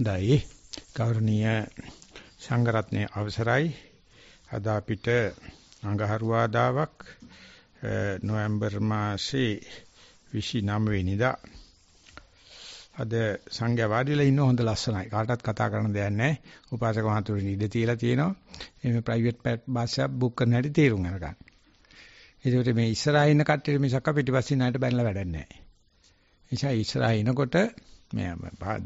හොඳයි ගෞරවනීය සංඝරත්නයේ අවසරයි අද අපිට අඟහරුවාදාවක් නොවැම්බර් මාසේ 29 වෙනිදා අද සංඝයා වාඩිලා ඉන්න හොඳ ලස්සනයි කාටවත් කතා කරන්න දෙයක් නැහැ උපාසක මහතුරුනි ඉඳ තියලා තියෙනවා මේ ප්‍රයිවට් බස් එකක් බුක් කරන්න හැටි තීරුම් අරගන්න. ඒකට මේ ඉස්සරහා ඉන්න කට්ටිය මිසක් පිටිපස්සින් ආයෙත් බැනලා වැඩක් නැහැ. එනිසා ඉස්සරහා ඉනකොට මේ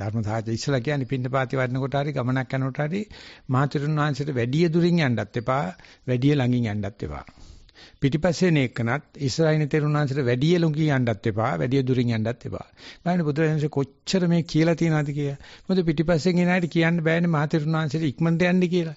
ධර්ම සාකච්ඡා ඉස්සලා කියන්නේ පින්නපාති වඩනකොට හරි ගමනක් යනකොට හරි මාතෘණ වංශයට වැඩි දුරින් යන්නත් එපා වැඩි ළඟින් යන්නත් එපා පිටිපස්සෙන් එක්කනත් ඉස්රායින තෙරුණ වංශයට වැඩි ළඟින් යන්නත් එපා වැඩි දුරින් යන්නත් එපා බලන්න බුදුරජාණන්සේ කොච්චර මේ කියලා තියෙනවද කියලා මොකද පිටිපස්සෙන් එන අයට කියන්න බෑනේ මාතෘණ වංශයට ඉක්මනට යන්න කියලා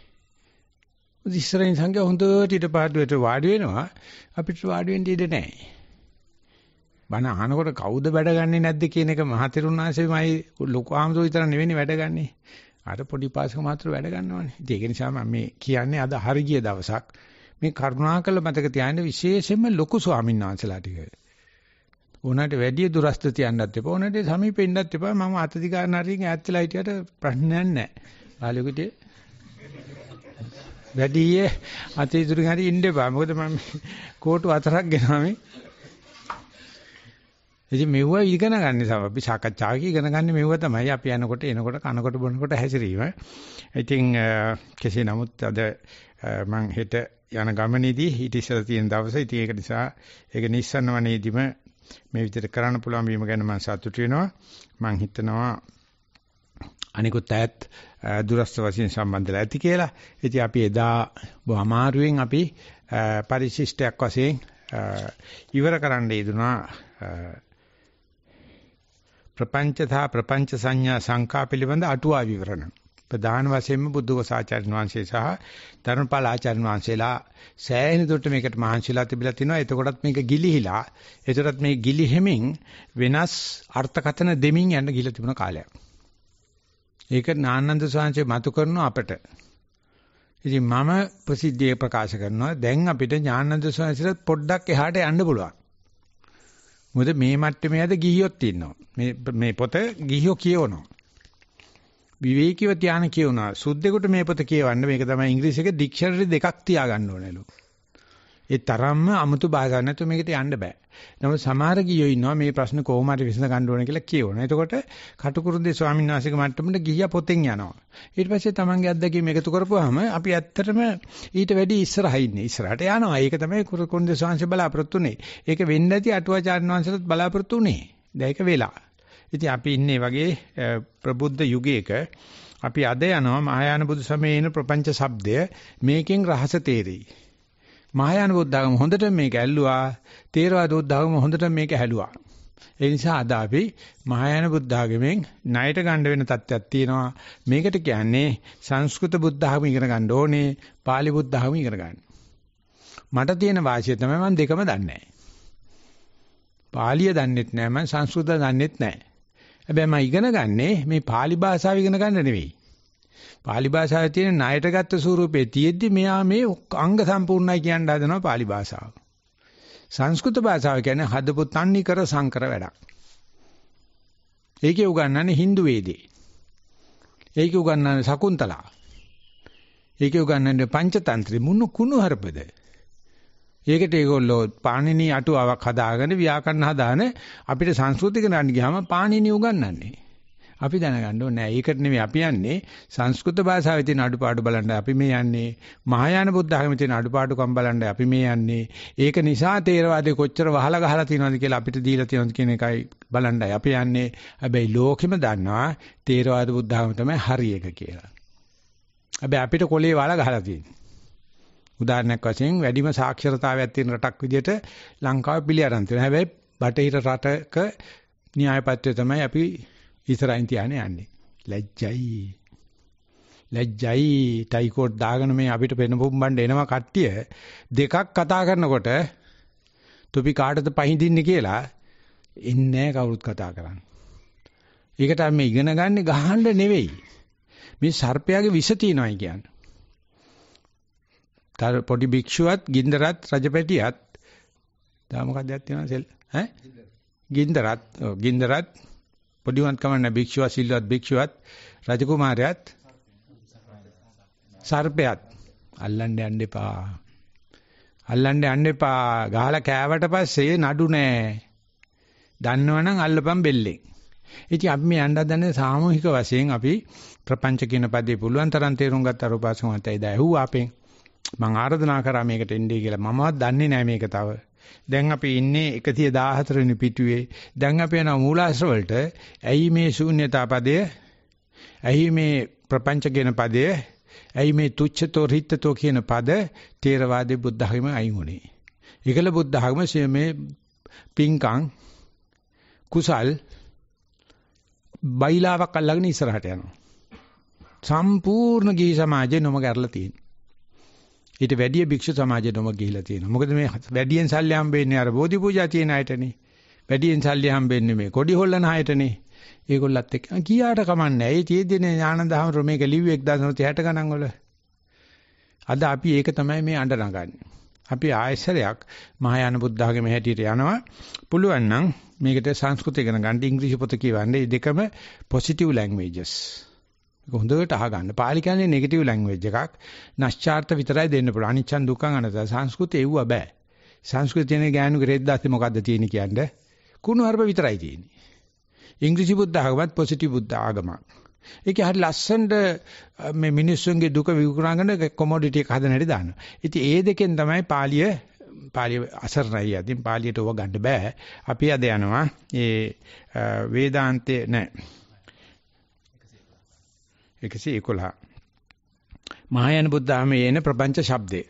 ඉස්සරහින් සංඝයා හොඳට ඊට පාඩුවට වාඩි වෙනවා අපිට වාඩි වෙන්න ඉඩ නැහැ. බණ අහනකොට කවුද වැඩගන්නේ නැද්ද කියන එක මහතිරුණාංශෙමයි ලොකු ආමසෝ විතර නෙවෙයි වැඩගන්නේ. අර පොඩි පාසක මාත්‍ර වැඩගන්නවනේ. ඒක නිසා මම මේ කියන්නේ අද හරිය දවසක් මේ කරුණාකර මතක තියාගන්න විශේෂයෙන්ම ලොකු ස්වාමීන් වහන්සේලා ටික. උනාට වැඩි දුරස්ත තියන්නත් එපා. උනාට සමීපෙන්නත් එපා. මම අතදිගාන හරියෙන් ඈත් වෙලා හිටියට ප්‍රශ්නයක් නැහැ. ආලෝකිතේ වැඩි අතීතුරින් හරි ඉන්න එපා. මොකද මම කෝටු 4ක් ගෙනාවා මේ. ඉතින් මෙව්ව ඉගෙන ගන්න සම අපි සාකච්ඡාවක ඉගෙන ගන්න මෙව්ව තමයි අපි යනකොට එනකොට කනකොට බොනකොට හැසිරීම. ඉතින් කෙසේ නමුත් අද මම හෙට යන ගමනේදී ඊට ඉස්සර තියෙන දවසේ ඉතින් ඒක නිසා ඒක නිස්සන්නවනේදීම මේ විදිහට කරන්න පුළුවන් වීම ගැන මම සතුටු වෙනවා. මම හිතනවා අනිකුත් අයත් දුරස්ත වශයෙන් සම්බන්ධලා ඇති කියලා. ඉතින් අපි එදා බොහොම අමාරුවෙන් අපි පරිශිෂ්ටයක් වශයෙන් ඉවර කරන්න යෙදුනා ප්‍රපංච තහ ප්‍රපංච සංඥා සංඛා පිළිබඳ අටුවා විවරණ ප්‍රධාන වශයෙන්ම බුද්ධඝෝසාචාර්යන් වහන්සේ සහ ධර්මපාල ආචාර්යන් වහන්සේලා සෑහෙන දුරට මේකට මහන්සිලා තිබිලා තිනවා. එතකොටත් මේක ගිලිහිලා එතකොටත් මේ ගිලිහෙමින් වෙනස් අර්ථකථන දෙමින් යන ගිල තිබුණ කාලයක්. ඒක ඥානানন্দ සාංශේ මතු කරනවා අපට. ඉතින් මම ප්‍රසිද්ධියේ ප්‍රකාශ කරනවා දැන් අපිට ඥානানন্দ සාංශිට පොඩ්ඩක් එහාට යන්න පුළුවන්. මොකද මේ මට්ටමේ අද ගිහියොත් ඉන්නවා. මේ පොත ගිහියෝ කියවනවා. විවේකීව ධානය කියවනවා. සුද්දෙකුට මේ පොත කියවන්න මේක තමයි ඉංග්‍රීසි එක ඩික්ෂනරි දෙකක් තියාගන්න ඕනලු. ඒ තරම්ම අමුතු භාෂාවක් නැතු මේකට යන්න බෑ. නමුත් සමහර ගිහියෝ ඉන්නවා මේ ප්‍රශ්න කොහොම හරි විසඳ ගන්න ඕන කියලා කියවනවා. එතකොට කටුකුරුන්දේ ස්වාමීන් වහන්සේගේ මට්ටමට ගිහියා පොතෙන් යනවා. ඊට පස්සේ තමන්ගේ අත්දැකීම් එකතු කරපුවාම අපි ඇත්තටම ඊට වැඩි ඉස්සරහින් ඉන්නේ. ඉස්සරහට යනවා. ඒක තමයි කුරුකුරුන්දේ ස්වාමීන් බලාපොරොත්තුනේ. ඒක වෙන්නේ නැති අටුවාචාර්ය වංශලත් බලාපොරොත්තුනේ. දැන් ඒක වෙලා. ඉතින් අපි ඉන්නේ වගේ ප්‍රබුද්ධ යුගයක අපි අද යනවා මහායාන බුදු සමයේ එන ප්‍රපංච શબ્දය මේකෙන් රහස තේරෙයි. මහායාන බුද්ධාගම හොඳට මේක ඇල්ලුවා. තේරවාද බුද්ධාගම හොඳට මේක හැලුවා. ඒ නිසා අද අපි මහායාන බුද්ධාගමෙන් ණයට ගන්න වෙන තත්ත්වයක් තියෙනවා. මේකට කියන්නේ සංස්කෘත බුද්ධාගම ඉගෙන ගන්න ඕනේ, පාලි බුද්ධාගම ඉගෙන ගන්න. මට තියෙන වාසිය තමයි මම දෙකම දන්නේ නැහැ. පාලිය දන්නෙත් නැහැ මම සංස්කෘත දන්නෙත් නැහැ. හැබැයි මම ඉගෙන ගන්නේ මේ පාලි භාෂාව ඉගෙන ගන්න නෙවෙයි. පාලි භාෂාවේ තියෙන ණයට ගත්ත ස්වරූපේ තියෙද්දි මෙයා මේ අංග සම්පූර්ණයි කියන හදනවා පාලි භාෂාව. සංස්කෘත භාෂාව කියන්නේ හදපු තන්නේ කර සංකර වැඩක්. ඒකේ උගන්වන්නේ Hindu වේදේ. ඒකේ උගන්වන්නේ Sakuntala. ඒකේ උගන්වන්නේ පංචතන්ත්‍රි මුණු කුණු හරපද. ඒකට ඒගොල්ලෝ පාණිනී අටුවාවක් හදාගෙන ව්‍යාකරණ හදාන අපිට සංස්කෘතික නඩ ගියාම පාණිනී උගන්වන්නේ. අපි දැනගන්න ඕනේ නෑ. ඒකට නෙමෙයි අපි යන්නේ සංස්කෘත භාෂාවේ තියෙන අඩුපාඩු බලන්න අපි මේ යන්නේ. මහායාන බුද්ධ ආගමේ තියෙන අඩුපාඩුකම් බලන්න අපි මේ යන්නේ. ඒක නිසා තේරවාදේ කොච්චර වහලා ගහලා තියෙනවද කියලා අපිට දීලා තියෙනවද කියන එකයි බලන්නයි අපි යන්නේ. හැබැයි ලෝකෙම දන්නවා තේරවාද බුද්ධ ආගම තමයි හරි එක කියලා. හැබැයි අපිට කොලේ වහලා ගහලා තියෙන්නේ. උදාහරණයක් වශයෙන් වැඩිම සාක්ෂරතාවයක් තියෙන රටක් විදිහට ලංකාව පිළි අරන් තියෙනවා. හැබැයි බටහිර රටක න්‍යායපත්‍රය තමයි අපි ඉස්සරහින් තියාගෙන යන්නේ. ලැජ්ජයි. ලැජ්ජයි ටයිකෝඩ් දාගෙන මේ අපිට වෙන බුම්බණ්ඩ එනවා කට්ටිය දෙකක් කතා කරනකොට තුපි කාටද පහඳින්නේ කියලා ඉන්නේ කවුරුත් කතා කරන්නේ. ඒකට අපි ඉගෙන ගන්න ගහන්න නෙවෙයි. මේ සර්පයාගේ විස තියනවායි කියන්නේ. තර පොඩි භික්ෂුවත් ගින්දරත් රජපැටියත් දා මොකක්දයක් තියනවා සෙල් ඈ ගින්දරත් පොඩිවන් කමන්න භික්ෂුව සිල්වත් භික්ෂුවත් රජකුමාරයාත් සර්පයාත් අල්ලන්න යන්න එපා ගහලා කෑවට පස්සේ නඩු නෑ දන්නවනම් අල්ලපම් බෙල්ලෙන්. ඉතින් අපි මේ යන්න හදන්නේ සාමූහික වශයෙන් අපි ප්‍රපංච කියන පදේ පුළුවන් තරම් තේරුම් ගත්ත අරෝපාසම මතයිද ඇහුවා අපෙන් මම ආරාධනා කරා මේකට එන්නේ කියලා මමවත් දන්නේ නැහැ මේක තව. දැන් අපි ඉන්නේ 114 වෙනි පිටුවේ. දැන් අපි යනවා මූලාශ්‍ර වලට. ඇයි මේ ශූන්‍යතා පදය? ඇයි මේ ප්‍රපංච කියන පදය? ඇයි මේ තුච්ඡතෝ රිත්තතෝ කියන පද තේරවාදී බුද්ධ ධර්මයෙන් අයින් වුනේ? ඒකල බුද්ධ ධර්ම මේ පිංකම් කුසල් බයිලාවක් අල්ලගෙන ඉස්සරහට යනවා. සම්පූර්ණ ගිහි සමාජේ නොම ගැරලා තියෙනවා. ඊට වැඩිය භික්ෂු සමාජේ නොම ගිහිලා තියෙනවා. මොකද මේ වැඩියෙන් සල්ලි හම්බෙන්නේ අර බෝධි පූජා තියෙන අයටනේ. වැඩියෙන් සල්ලි හම්බෙන්නේ මේ කොඩි හොල්ලන අයටනේ. ඒගොල්ලත් එක්ක කියාට කමන්නේ. ඒ තියෙන්නේ ඥානදාම රෝමේක ලිව්වේ 1930 ගණන් වල. අද අපි ඒක තමයි මේ අඬ නගන්නේ. අපි ආයශරයක් මහායාන බුද්ධාගම හැටියට යනවා. පුළුවන් නම් මේකට සංස්කෘත ඉගෙන ගන්න ඉංග්‍රීසි පොත කියවන්නේ දෙකම පොසිටිව් ලැන්ග්වේජස්. ඒක හොඳට අහගන්න. පාලි කියන්නේ නෙගටිව් ලැන්ග්වේජ් එකක්. නැස්චාර්ත විතරයි දෙන්න පුළුවන්. අනිච්චන් දුක්ඛන් අනත සංස්කෘතේ එව්වා බෑ. සංස්කෘතයේ ගානු ග්‍රේඩ් 10 මොකද්ද තියෙන්නේ කියන්නේ? කුණු හර්ප විතරයි තියෙන්නේ. ඉංග්‍රීසි බුද්ධාගමත් පොසිටිව් බුද්ධාගමක්. ඒකේ හරිය ලස්සනට මේ මිනිස්සුන්ගේ දුක විකුණාගෙන කොමොඩිටි එක හදන හැටි දානවා. ඉතින් ඒ දෙකෙන් තමයි පාලිය අසරණයි. අදින් පාලියට ඕවා ගන්න බෑ. අපි අද යනවා ඒ වේදාන්තයේ නෑ 111 මහායාන බුද්ධාගමේ එන ප්‍රපංච ශබ්දේ.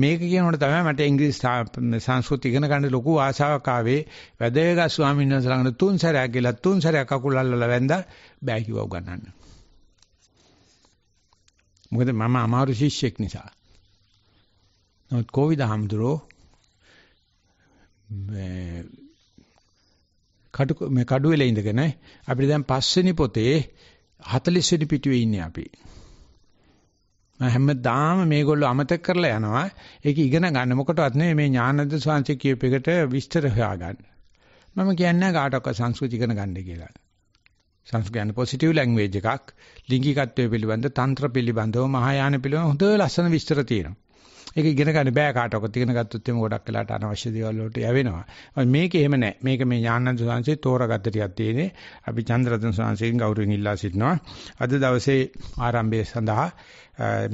මේක කියනකොට තමයි මට ඉංග්‍රීසි සංස්කෘත ඉගෙන ගන්න ලොකු ආශාවක් ආවේ. වැදගත් ස්වාමීන් වහන්සේ ළඟට තුන් සැරයක් අකුල් අල්ලලා වැඳා බෑ කිව්වා උගන්නන්න. මොකද මම අමාරු ශිෂ්‍යෙක් නිසා. නමුත් කොවිඩ් හැමදෙරෝ මේ කඩුවෙල ඉඳගෙන අපිට දැන් 5 වෙනි පොතේ 40 වෙනි පිටුවේ ඉන්නේ අපි. මම හැමදාම මේගොල්ලෝ අමතක කරලා යනවා. ඒක ඉගෙන ගන්න මොකටවත් නෙමෙයි මේ ඥානද සංසි කියපේකට විස්තර හොයාගන්න. මම කියන්නේ කාටවත් සංස්කෘත ඉගෙන ගන්න කියලා. සංස්කෘත කියන්නේ පොසිටිව් ලැන්ග්වේජ් එකක්. ලිංගිකත්වය පිළිබඳ, තන්ත්‍ර පිළිබඳව, මහායාන පිළිබඳව හොඳ ලස්සන විස්තර තියෙනවා. ඒක ඉගෙන ගන්න බෑ කාටවත්. ඉගෙන ගත්තොත් එimhe ගොඩක් වෙලාට අනවශ්‍ය දේවල් වලට යවෙනවා. මේක එහෙම නෑ. මේක මේ ඥානද සංසි තෝරාගත්ත ටිකක් තියෙන්නේ. අපි චන්ද්‍රරතන සංසිගෙන් ගෞරවයෙන් ඉල්ලා සිටිනවා. අද දවසේ ආරම්භය සඳහා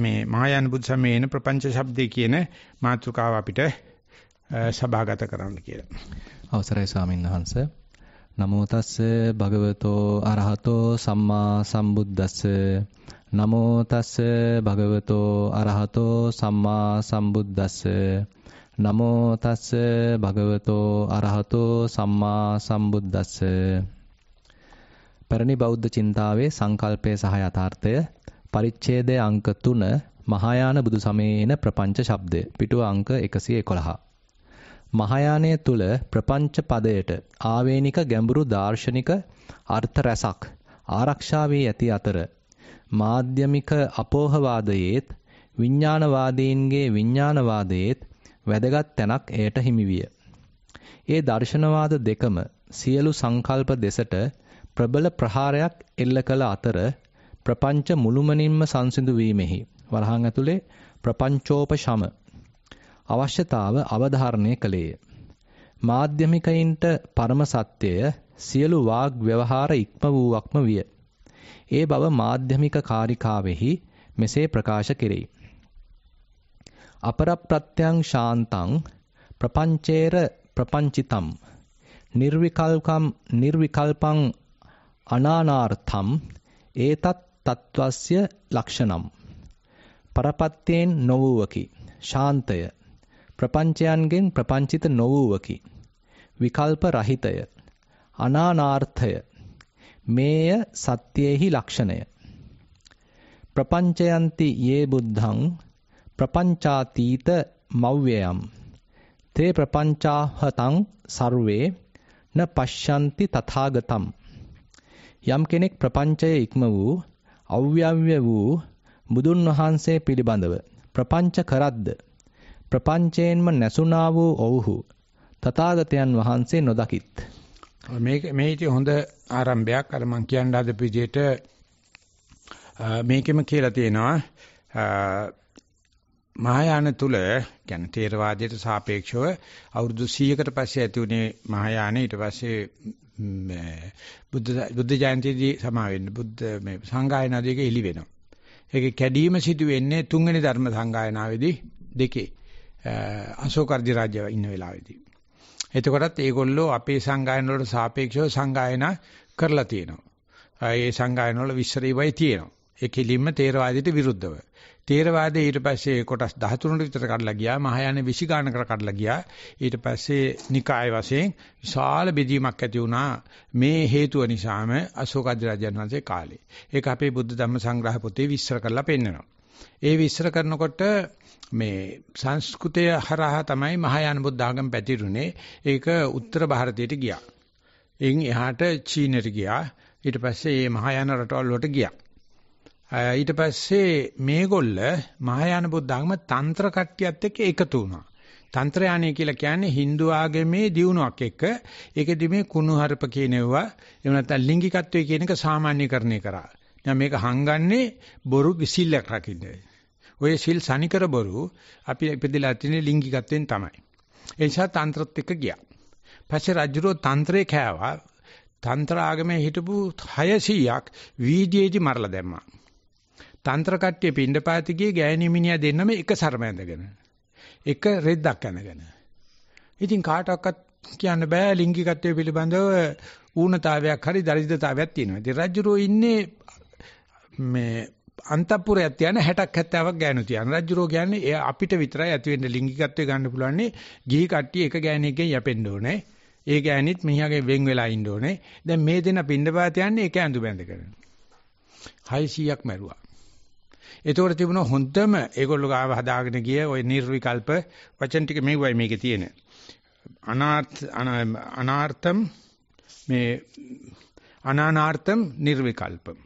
මේ මහායාන බුද්ධ සමයේන ප්‍රපංච ශබ්දේ කියන මාතෘකාව අපිට සභාගත කරන්න කියලා. අවසරයි ස්වාමීන් වහන්සේ. නමෝ තස්ස භගවතෝ අරහතෝ සම්මා සම්බුද්දස්ස. නමෝ තස්ස භගවතෝ අරහතෝ සම්මා සම්බුද්දස්ස. නමෝ තස්ස භගවතෝ අරහතෝ සම්මා සම්බුද්දස්ස. පරණි බෞද්ධ චින්තාවේ සංකල්පය සහ යථාර්ථය පරිච්ඡේදයේ අංක 3 මහායාන බුදු සමයේන ප්‍රපංච ශබ්දය පිටුව අංක 111. මහායානය තුල ප්‍රපංච පදයට ආවේනික ගැඹුරු දාර්ශනික අර්ථ රැසක් ආරක්ෂා වී ඇති අතර මාධ්‍යමික අපෝහවාදයේත් විඥානවාදීන්ගේ විඥානවාදයේත් වැදගත් තැනක් එයට හිමි විය. ඒ දර්ශනවාද දෙකම සියලු සංකල්ප දෙසට ප්‍රබල ප්‍රහාරයක් එල්ල කළ අතර ප්‍රපංච මුළුමනින්ම සංසිඳු වීමෙහි වරහන් ඇතුලේ ප්‍රපංචෝපශම අවශ්‍යතාව අවධාරණය කළේය. මාධ්‍යමිකයින්ට පරම සත්‍යය සියලු වාග් ව්‍යවහාර ඉක්ම වූවක්ම විය. ඒ බව මාධ්‍යමික කාරිකාවෙහි මෙසේ ප්‍රකාශ කෙරේ. අපරප්‍රත්‍යං ශාන්තං ප්‍රපංචේර ප්‍රපංචිතම් නිර්විකල්පං අනානාර්ථම් ඒතත් තත්වස්ය ලක්ෂණම් පරපත්තේන් නොවුවකි ශාන්තය ප්‍රපංචයන්ගෙන් ප්‍රපංචිත නොවුවකි විකල්ප රහිතය අනානාර්ථය මේය සත්‍යෙහි ලක්ෂණය Prapanchayanti ye buddhaṁ prapañcātīta mawveyam te prapañcāhataṁ sarve na paśyanti tathāgatam. Yam කෙනෙක් ප්‍රපංචය ඉක්ම වූ අව්‍යව්‍ය වූ බුදුන් වහන්සේ පිළිබඳව ප්‍රපංච කරද්ද ප්‍රපංචයෙන්ම නැසුණා වූ ඔව්හු තථාගතයන් වහන්සේ නොදකිත්. මේ ඉති හොඳ ආරම්භයක්. අර මම කියන්න හදපු විදිහට මේකෙම කියලා තියෙනවා මහායාන තුල, කියන්නේ තේරවාදයට සාපේක්ෂව අවුරුදු 100කට පස්සේ ඇති වුණේ මහායාන. ඊට පස්සේ බුද්ධ ජයන්තිදී සමා වෙන්න බුද්ධ මේ සංගායනාවේදී එළි වෙනවා. ඒකේ කැඩීම සිදු වෙන්නේ තුන්වෙනි ධර්ම සංගායනාවේදී දෙකේ අශෝක අධිරාජ්‍යව ඉන්න වෙලාවේදී. එතකොටත් ඒගොල්ලෝ අපේ සංගායන වලට සාපේක්ෂව සංගායනා කරලා තියෙනවා. ඒ සංගායන වල විශ්රීවයි තියෙනවා. ඒ කිලින්ම තේරවාදයට විරුද්ධව. තේරවාදයේ ඊට පස්සේ කොටස් 13ට විතර කඩලා ගියා. මහායාන 20 ගාන කර කඩලා ගියා. ඊට පස්සේ නිකාය වශයෙන් විශාල බෙදීමක් ඇති වුණා. මේ හේතුව නිසාම අශෝක අධිරාජ්‍යන් වහන්සේ කාලේ. ඒක අපේ බුද්ධ ධම්ම සංග්‍රහ පොතේ විස්තර කරලා පෙන්නනවා. ඒ විස්තර කරනකොට මේ සංස්කෘතය හරහා තමයි මහායාන බුද්ධ ආගම පැතිරුණේ. ඒක උත්තර ಭಾರತයට ගියා. එන් එහාට චීනෙට ගියා. ඊට පස්සේ මේ මහායාන රටවල් වලට ගියා. ඊට පස්සේ මේගොල්ල මහායාන බුද්ධ ආගම තන්ත්‍ර කට්ටියත් එක්ක එකතු වුණා. තන්ත්‍රයානය කියලා කියන්නේ Hindu ආගමේ දියුණුවක් එක්ක ඒකෙදි මේ කුණුහරුප කියනවා එහෙම නැත්නම් ලිංගිකත්වය කියන එක සාමාන්‍යකරණය කරා. දැන් මේක හංගන්නේ බොරු විසිල්ලක් රකින්නේ. ඔය සිල් සනිකර බොරු අපි ඉපදලා තියෙන ලිංගිකත්වයෙන් තමයි. ඒ නිසා තන්ත්‍රත් එක්ක ගියා. පස්සේ රජුරෝ තන්ත්‍රේ කෑවා. තන්ත්‍ර ආගමේ හිටපු 600ක් වීදියේදී මරලා දැම්මා. තන්ත්‍ර කට්ටිය පින්ඩපාතිගේ ගෑණි මිනිහා දෙන්නම එක සරම ඇඳගෙන එක රෙද්දක් ඇඳගෙන. ඉතින් කාටවත් කියන්න බෑ ලිංගිකත්වය පිළිබඳව ඌනතාවයක් හරි දරිද්‍රතාවයක් තියෙනවා. ඉතින් රජුරෝ ඉන්නේ මේ අන්තපුරයක් තියන 60ක් 70ක් ගෑනු තියන. රජුරෝ කියන්නේ එයා අපිට විතරයි ඇති වෙන්න ලිංගිකත්වය ගන්න පුළුවන්. ගිහි කට්ටිය එක ගෑණියකින් යැපෙන්න ඕනේ. ඒ ගෑණිත් මිනිහාගේ වෙන් වෙලා ඉන්න ඕනේ. දැන් මේ දෙන පින්ඩපාත යන්නේ එක ඇඳු බැඳගෙන. 600ක් මැරුවා. ඒතකොට තිබුණ හොඳම ඒගොල්ලෝ ගාව හදාගෙන ගිය ওই නිර්විකල්ප වචන ටික මෙව්වයි මේකේ තියෙන. අනාර්ථම් මේ අනානාර්ථම් නිර්විකල්පම්.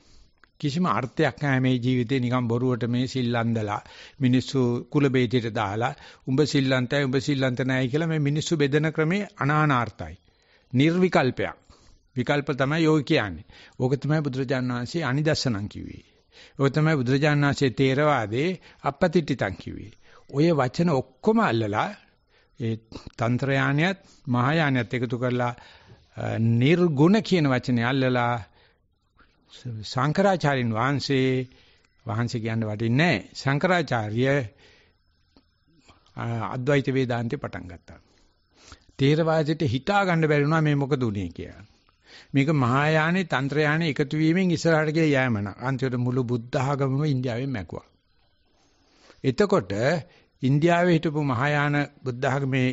කිසිම අර්ථයක් නැහැ මේ ජීවිතේ. නිකන් බොරුවට මේ සිල්ලන්දලා මිනිස්සු කුල බේදයට දාලා උඹ සිල්ලන්තයි උඹ සිල්ලන්ත නැහැ කියලා මේ මිනිස්සු බෙදන ක්‍රමේ අනානාර්ථයි. නිර්විකල්පයක්. විකල්ප තමයි යෝග කියන්නේ. ඕක තමයි බුදුරජාණන් වහන්සේ අනිදස්සනම් කිව්වේ. ඔය තමයි බුදුරජාණන් වහන්සේ තේරවාදේ අපපතිටිතං කිව්වේ. ඔය වචන ඔක්කොම අල්ලලා ඒ තන්ත්‍රයානියත් මහායානියත් එකතු කරලා නිර්ගුණ කියන වචනේ අල්ලලා ශංකරාචාරින් වහන්සේ කියන්න වටින්නේ නැහැ. ශංකරාචාර්ය අද්වෛත වේදාන්තේ පටන් ගත්තා. තේරවාදයට හිතා ගන්න බැරි වුණා මේ මොකද උනේ කියලා. මේක මහායානේ තන්ත්‍රයානේ එකතු වීමෙන් ඉස්සරහට ගිය යෑමන. අන්තිමට මුළු බුද්ධ ආගමම ඉන්දියාවෙන් මැකුවා. එතකොට ඉන්දියාවේ හිටපු මහායාන බුද්ධ ආගමේ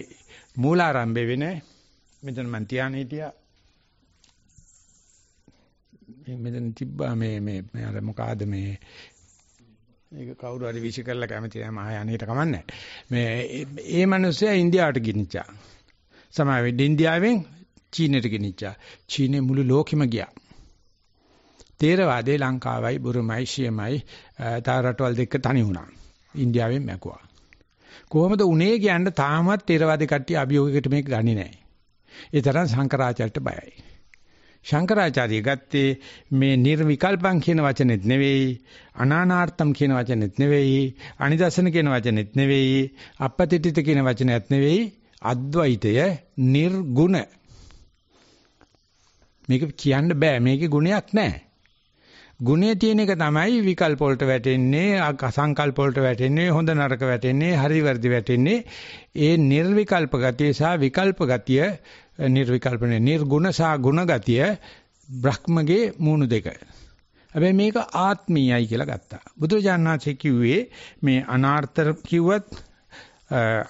මූලාරම්භය වෙන මෙතන මන් තියානේ හිටියා. මෙතන තිබ්බා මේ අර මොකද මේ ඒක කවුරු හරි විශ් කරලා කැමති නැහැ මහායානේට කමන්නේ. මේ මිනිස්සයා ඉන්දියාවට ගිනිච්චා. සමහර ඉන්දියාවෙන් චීනෙට ගෙනිච්චා. චීනේ මුළු ලෝකෙම ගියා. තේරවාදේ ලංකාවයි බුරුමයි සියමයි තව රටවල් දෙක තනි වුණා. ඉන්දියාවෙන් මැකුවා. කොහොමද උනේ කියන්න තාමත් තේරවාදී කට්ටිය අභියෝගයකට මේක ගන්නේ නැහැ. ඒ තරම් ශංකරාචාර්යට බයයි. ශංකරාචාර්ය ගත්තේ මේ නිර්විකල්පං කියන වචනේත් නෙවෙයි, අනානාර්ථම් කියන වචනේත් නෙවෙයි, අනිදසන කියන වචනේත් නෙවෙයි, අපපතිටිත කියන වචනයත් නෙවෙයි, අද්වෛතය නිර්ගුණ. මේක කියන්න බෑ. මේකේ ගුණයක් නැහැ. ගුණය තියෙන එක තමයි විකල්ප වලට වැටෙන්නේ, සංකල්ප වලට වැටෙන්නේ, හොඳ නරක වැටෙන්නේ, හරි වැරදි වැටෙන්නේ. ඒ නිර්විකල්ප ගතිය සහ විකල්ප ගතිය, නිර්විකල්පනේ නිර්ගුණ සහ ගුණ ගතිය බ්‍රහ්මගේ මූණු දෙක. හැබැයි මේක ආත්මීයයි කියලා ගත්තා. බුදුරජාණන් වහන්සේ කිව්වේ මේ අනාර්ථ කිව්වත්,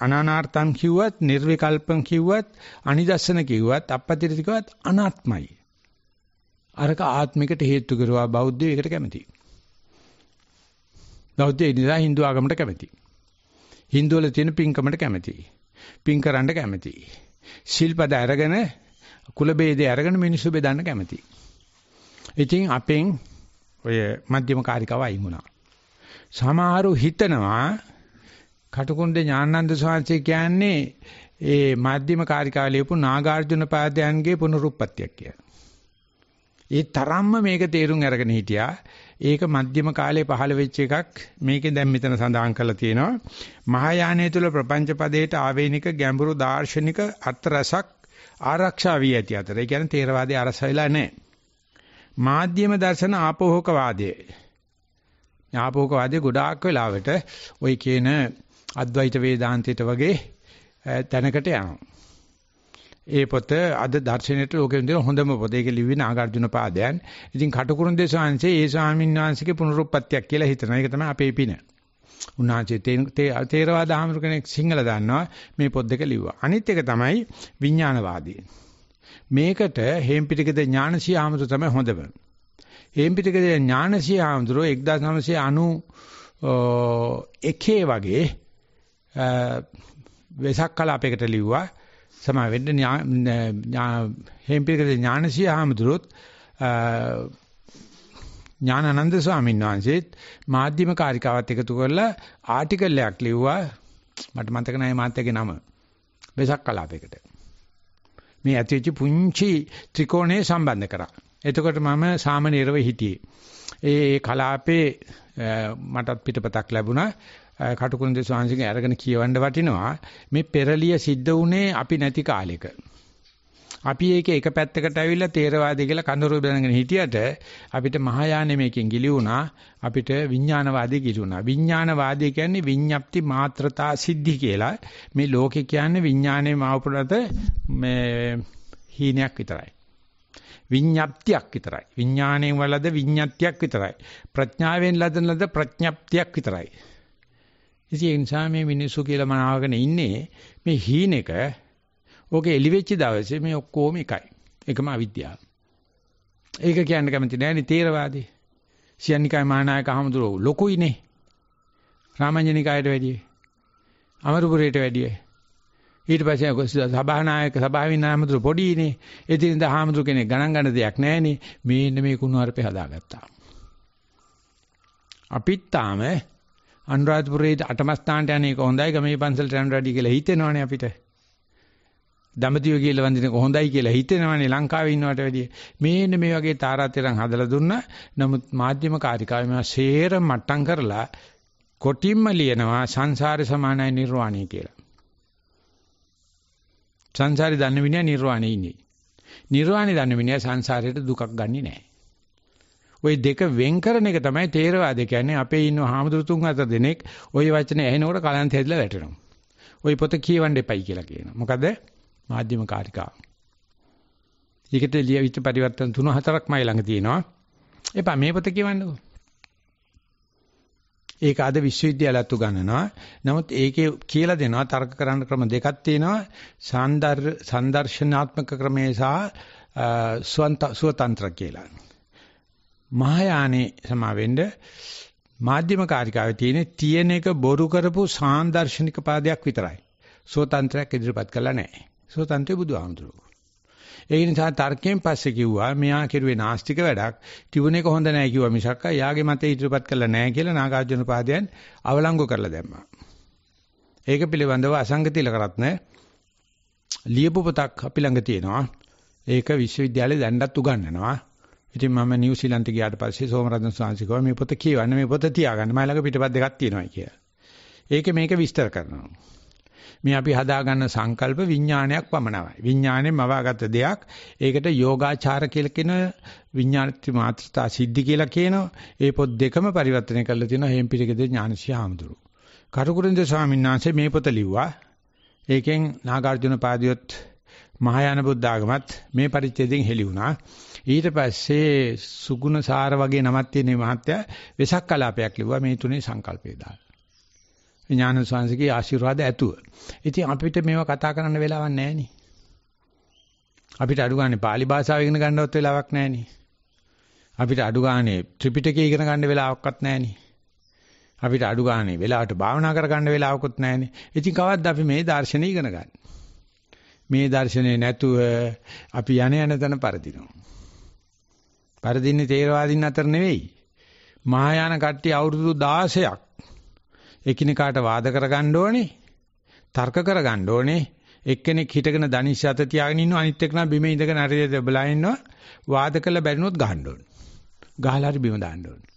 අනානාර්ථම් කිව්වත්, නිර්විකල්පම් කිව්වත්, අනිදස්සන කිව්වත්, අපපතිරිත කිව්වත් අනාත්මයි. අරක ආත්මිකට හේතු කරවා බෞද්ධයෝ ඒකට කැමතියි. බෞද්ධ ඒ නිසා Hindu ආගමට කැමති. Hindu වල තියෙන පින්කමට කැමති. පින් කරන්න කැමති. ශිල්පද අරගෙන කුල ભેදේ අරගෙන මිනිස්සු බෙදන්න කැමති. ඉතින් අපෙන් ඔය මධ්‍යම කාර්යකව අයින් වුණා. සමහරු හිතනවා කටුකුරුන්දේ ඥානানন্দ සාංශේ කියන්නේ ඒ මධ්‍යම කාර්යකාව ලියපු නාගාර්ජුන පාදයන්ගේ පුනරුත්පත්තියක් කියලා. ඒ තරම්ම මේක තේරුම් අරගෙන හිටියා. ඒක මධ්‍යම කාලේ පහළ වෙච්ච එකක්. මේකෙන් දැන් මෙතන සඳහන් කරලා තියෙනවා. මහායානය තුල ප්‍රපංච පදයට ආවේනික ගැඹුරු දාර්ශනික අර්ථ රසක් ආරක්ෂා වී ඇති අතර. ඒ කියන්නේ තේරවාදී අරසය වෙලා නැහැ. මාධ්‍යම දර්ශන ආපෝහක වාදය. ආපෝහක වාදය ගොඩාක් වෙලාවට ওই කියන අද්වෛත වේදාන්තයට වගේ තැනකට යනවා. ඒ පොත අද දර්ශනයට ලෝකෙන් දෙන හොඳම පොත. ඒක ලිව්වේ නාගාර්ජුන පාදයන්. ඉතින් කටුකුරුන්දේ ස්වාමීන්සේ ඒ ස්වාමීන් වහන්සේගේ පුනරුත්පත්තියක් කියලා හිතනවා. ඒක තමයි අපේ පින. උන්වහන්සේ තේරවාද ආමෘ කෙනෙක් සිංහල දන්නවා මේ පොත් දෙක ලිව්වා. අනිත් එක තමයි විඥානවාදී. මේකට හේම්පිටිකද ඥානසී ආමෘ තමයි හොඳම. හේම්පිටිකද ඥානසී ආමෘ 1991 වගේ වෙසක් කලාපයකට ලිව්වා සමා වෙන්න හේම්පිටිකද ඥානසී ආමඳුරොත් ඥානানন্দ ස්වාමීන් වහන්සේත් මාධ්‍යම කාර්යකාවත් එකතු කරලා ආටිකල් එකක් ලිව්වා මට මතක නැහැ මාත්‍යගේ නම වෙසක් කලාපයකට මේ ඇතිවිචි පුංචි ත්‍රිකෝණය සම්බන්ධ කරා. එතකොට මම සාමනීරව හිටියේ. ඒ කලාපේ මටත් පිටපතක් ලැබුණා. කටුකුරුන්දේ ස්වාමීන්ගේ අරගෙන කියවන්න වටිනවා මේ පෙරලිය සිද්ධ වුණේ අපි නැති කාලෙක. අපි ඒක එක පැත්තකට ඇවිල්ලා තේරවාදී කියලා කඳුරු බඳගෙන හිටියට අපිට මහායාන මේකෙන් ගිලි වුණා, අපිට විඥානවාදී ගිලි වුණා. විඥානවාදී කියන්නේ විඤ්ඤාප්ති මාත්‍රතා සිද්ධි කියලා. මේ ලෝකේ කියන්නේ විඥානයේ මාවපුරත මේ හීනයක් විතරයි. විඤ්ඤාප්තියක් විතරයි. විඥාණයෙන් වලද විඤ්ඤාත්තියක් විතරයි. ප්‍රඥාවෙන් ලදනද ප්‍රඥාප්තියක් විතරයි. ඉතින් ඒ නිසා මේ මිනිස්සු කියලා මනාවගෙන ඉන්නේ මේ හීනෙක. ඕකේ එළිවෙච්ච දවසේ මේ ඔක්කොම එකයි. එකම අවිද්‍යාව. ඒක කියන්න කැමති නෑනේ තේරවාදී. සියන්නිකාය මහානායක හමුදුරෝ ලොකුයිනේ. රාමඤ්ඤනිකායට වැඩිය. අමරපුරයට වැඩිය. ඊට පස්සේ සභානායක සභාවින් හමුදුරෝ පොඩියිනේ. එදිනද හමුදුර කෙනෙක් ගණන් ගන්න දෙයක් නෑනේ. මේ ඉන්න මේ කුණුහරුපේ හදාගත්තා. අපිත් තාම අනුරාධපුරයේ අටමස්ථානට යන්නේ කොහොඳයි ගමේ පන්සලට යන්න වැඩි කියලා හිතෙනවනේ අපිට. දඹදිව කියලා වඳිනක හොඳයි කියලා හිතෙනවනේ ලංකාවේ ඉන්නවට වැඩිය. මේන්න මේ වගේ තාරාතිරම් හදලා දුන්නා. නමුත් මාධ්‍යම කාර්යකාවේ මේවා සේර මට්ටම් කරලා කොටිම්ම ලියනවා සංසාරේ සමානයි නිර්වාණය කියලා. සංසාරේ දන්න විණා නිර්වාණය ඉන්නේ. නිර්වාණය දන්න විණා සංසාරයට දුකක් ගන්නේ නැහැ. ඔය දෙක වෙන් කරන එක තමයි තේරවාදය කියන්නේ. අපේ ඉන්න හාමුදුරු තුන් හතර දෙනෙක් ওই වචනේ ඇහෙනකොට කලන්ත හැදලා වැටෙනවා. ওই පොත කියවන්න එපයි කියලා කියනවා. මොකද මාධ්‍යම කාර්යකාව. ඊකට ලියවිච්ච පරිවර්තන 3-4ක්මයි ළඟ තියෙනවා. එපා මේ පොත කියවන්නකෝ. ඒක අද විශ්වවිද්‍යාලත් උගන්වනවා. නමුත් ඒකේ කියලා දෙනවා තර්ක කරන්න ක්‍රම දෙකක් තියෙනවා. සංදර්ශනාත්මක ක්‍රමය සහ ස්වතන්ත්‍ර කියලා. මහායානේ සමාවෙන්න මාධ්‍යම කාර්යකාවේ තියෙන එක බොරු කරපු සාන්දර්ශනික පාදයක් විතරයි. සෝතන්ත්‍රයක් ඉදිරිපත් කළා නැහැ. සෝතන්ත්‍රය බුදුහාමුදුරුවෝ. ඒ නිසා තර්කයෙන් පස්සේ කිව්වා මෙයා කෙරුවේ නාස්තික වැඩක්. තිබුණේක හොඳ නැහැ කිව්වා මිසක් යාගේ මතය ඉදිරිපත් කළා නැහැ කියලා නාගාර්ජුන පාදයන් අවලංගු කරලා දැම්මා. ඒක පිළිබඳව අසංගතිල කරත් නැ ලියපු පොතක් අපි ළඟ තියෙනවා. ඒක විශ්වවිද්‍යාලේ දැන්වත් උගන්වනවා. ඉතින් මම නිව්සීලන්තේ ගියාට පස්සේ සෝමරත්න සාංශිකව මේ පොත කියවන්න මේ පොත තියාගන්න මම ළඟ පිටපත් දෙකක් තියෙනවා කියලා. ඒකේ මේක විස්තර කරනවා. මේ අපි හදාගන්න සංකල්ප විඥානයක් පමණයි. විඥානේ මවාගත දෙයක්. ඒකට යෝගාචාර කියලා කියන විඥානත්‍රි මාත්‍රතා සිද්ධි කියලා කියනවා. ඒ පොත් දෙකම පරිවර්තනය කරලා තියෙනවා හේම්පිටිකද ඥානශ්‍රී හාමුදුරු. කටුකුරුන්ද ස්වාමීන් වහන්සේ මේ පොත ලිව්වා. ඒකෙන් නාගාර්ජුන පාදියොත් මහායාන බුද්ධාගමත් මේ පරිච්ඡේදයෙන් හෙළි වුණා. ඊට පස්සේ සුගුණ සාර වගේ නමක් තියෙන මහත්තයා වෙසක් කලාපයක් ලිව්වා මේ තුනේ සංකල්පය දාලා. ඥාන සංසගේ ආශිර්වාද ඇතුව. ඉතින් අපිට මේවා කතා කරන්න වෙලාවක් නැහැ නේ. අපිට අඩු ගානේ pāli භාෂාව ඉගෙන ගන්නවත් වෙලාවක් නැහැ නේ. අපිට අඩු ගානේ ත්‍රිපිටකය ඉගෙන ගන්න වෙලාවක්වත් නැහැ නේ. අපිට අඩු ගානේ වෙලාවට භාවනා කරගන්න වෙලාවකුත් නැහැනේ. ඉතින් කවද්ද අපි මේ දර්ශනය ඉගෙන ගන්න. මේ දර්ශනේ නැතුව අපි යන තැන පරදිනවා. පරදින්නේ තේරවාදීන් අතර නෙවෙයි. මහායාන කට්ටිය අවුරුදු 16ක් එකිනෙකාට වාද කරගන්න ඕනේ. තර්ක කරගන්න ඕනේ. එක්කෙනෙක් හිටගෙන ධනිෂ්‍ය අත තියාගෙන ඉන්නවා අනිත් එක්කෙනා බිම ඉඳගෙන හරි දෙබලා ඉන්නවා. වාද කළ බැරිනොත් ගහන්න ඕනේ. ගහලා හරි බිම දාන්න ඕනේ.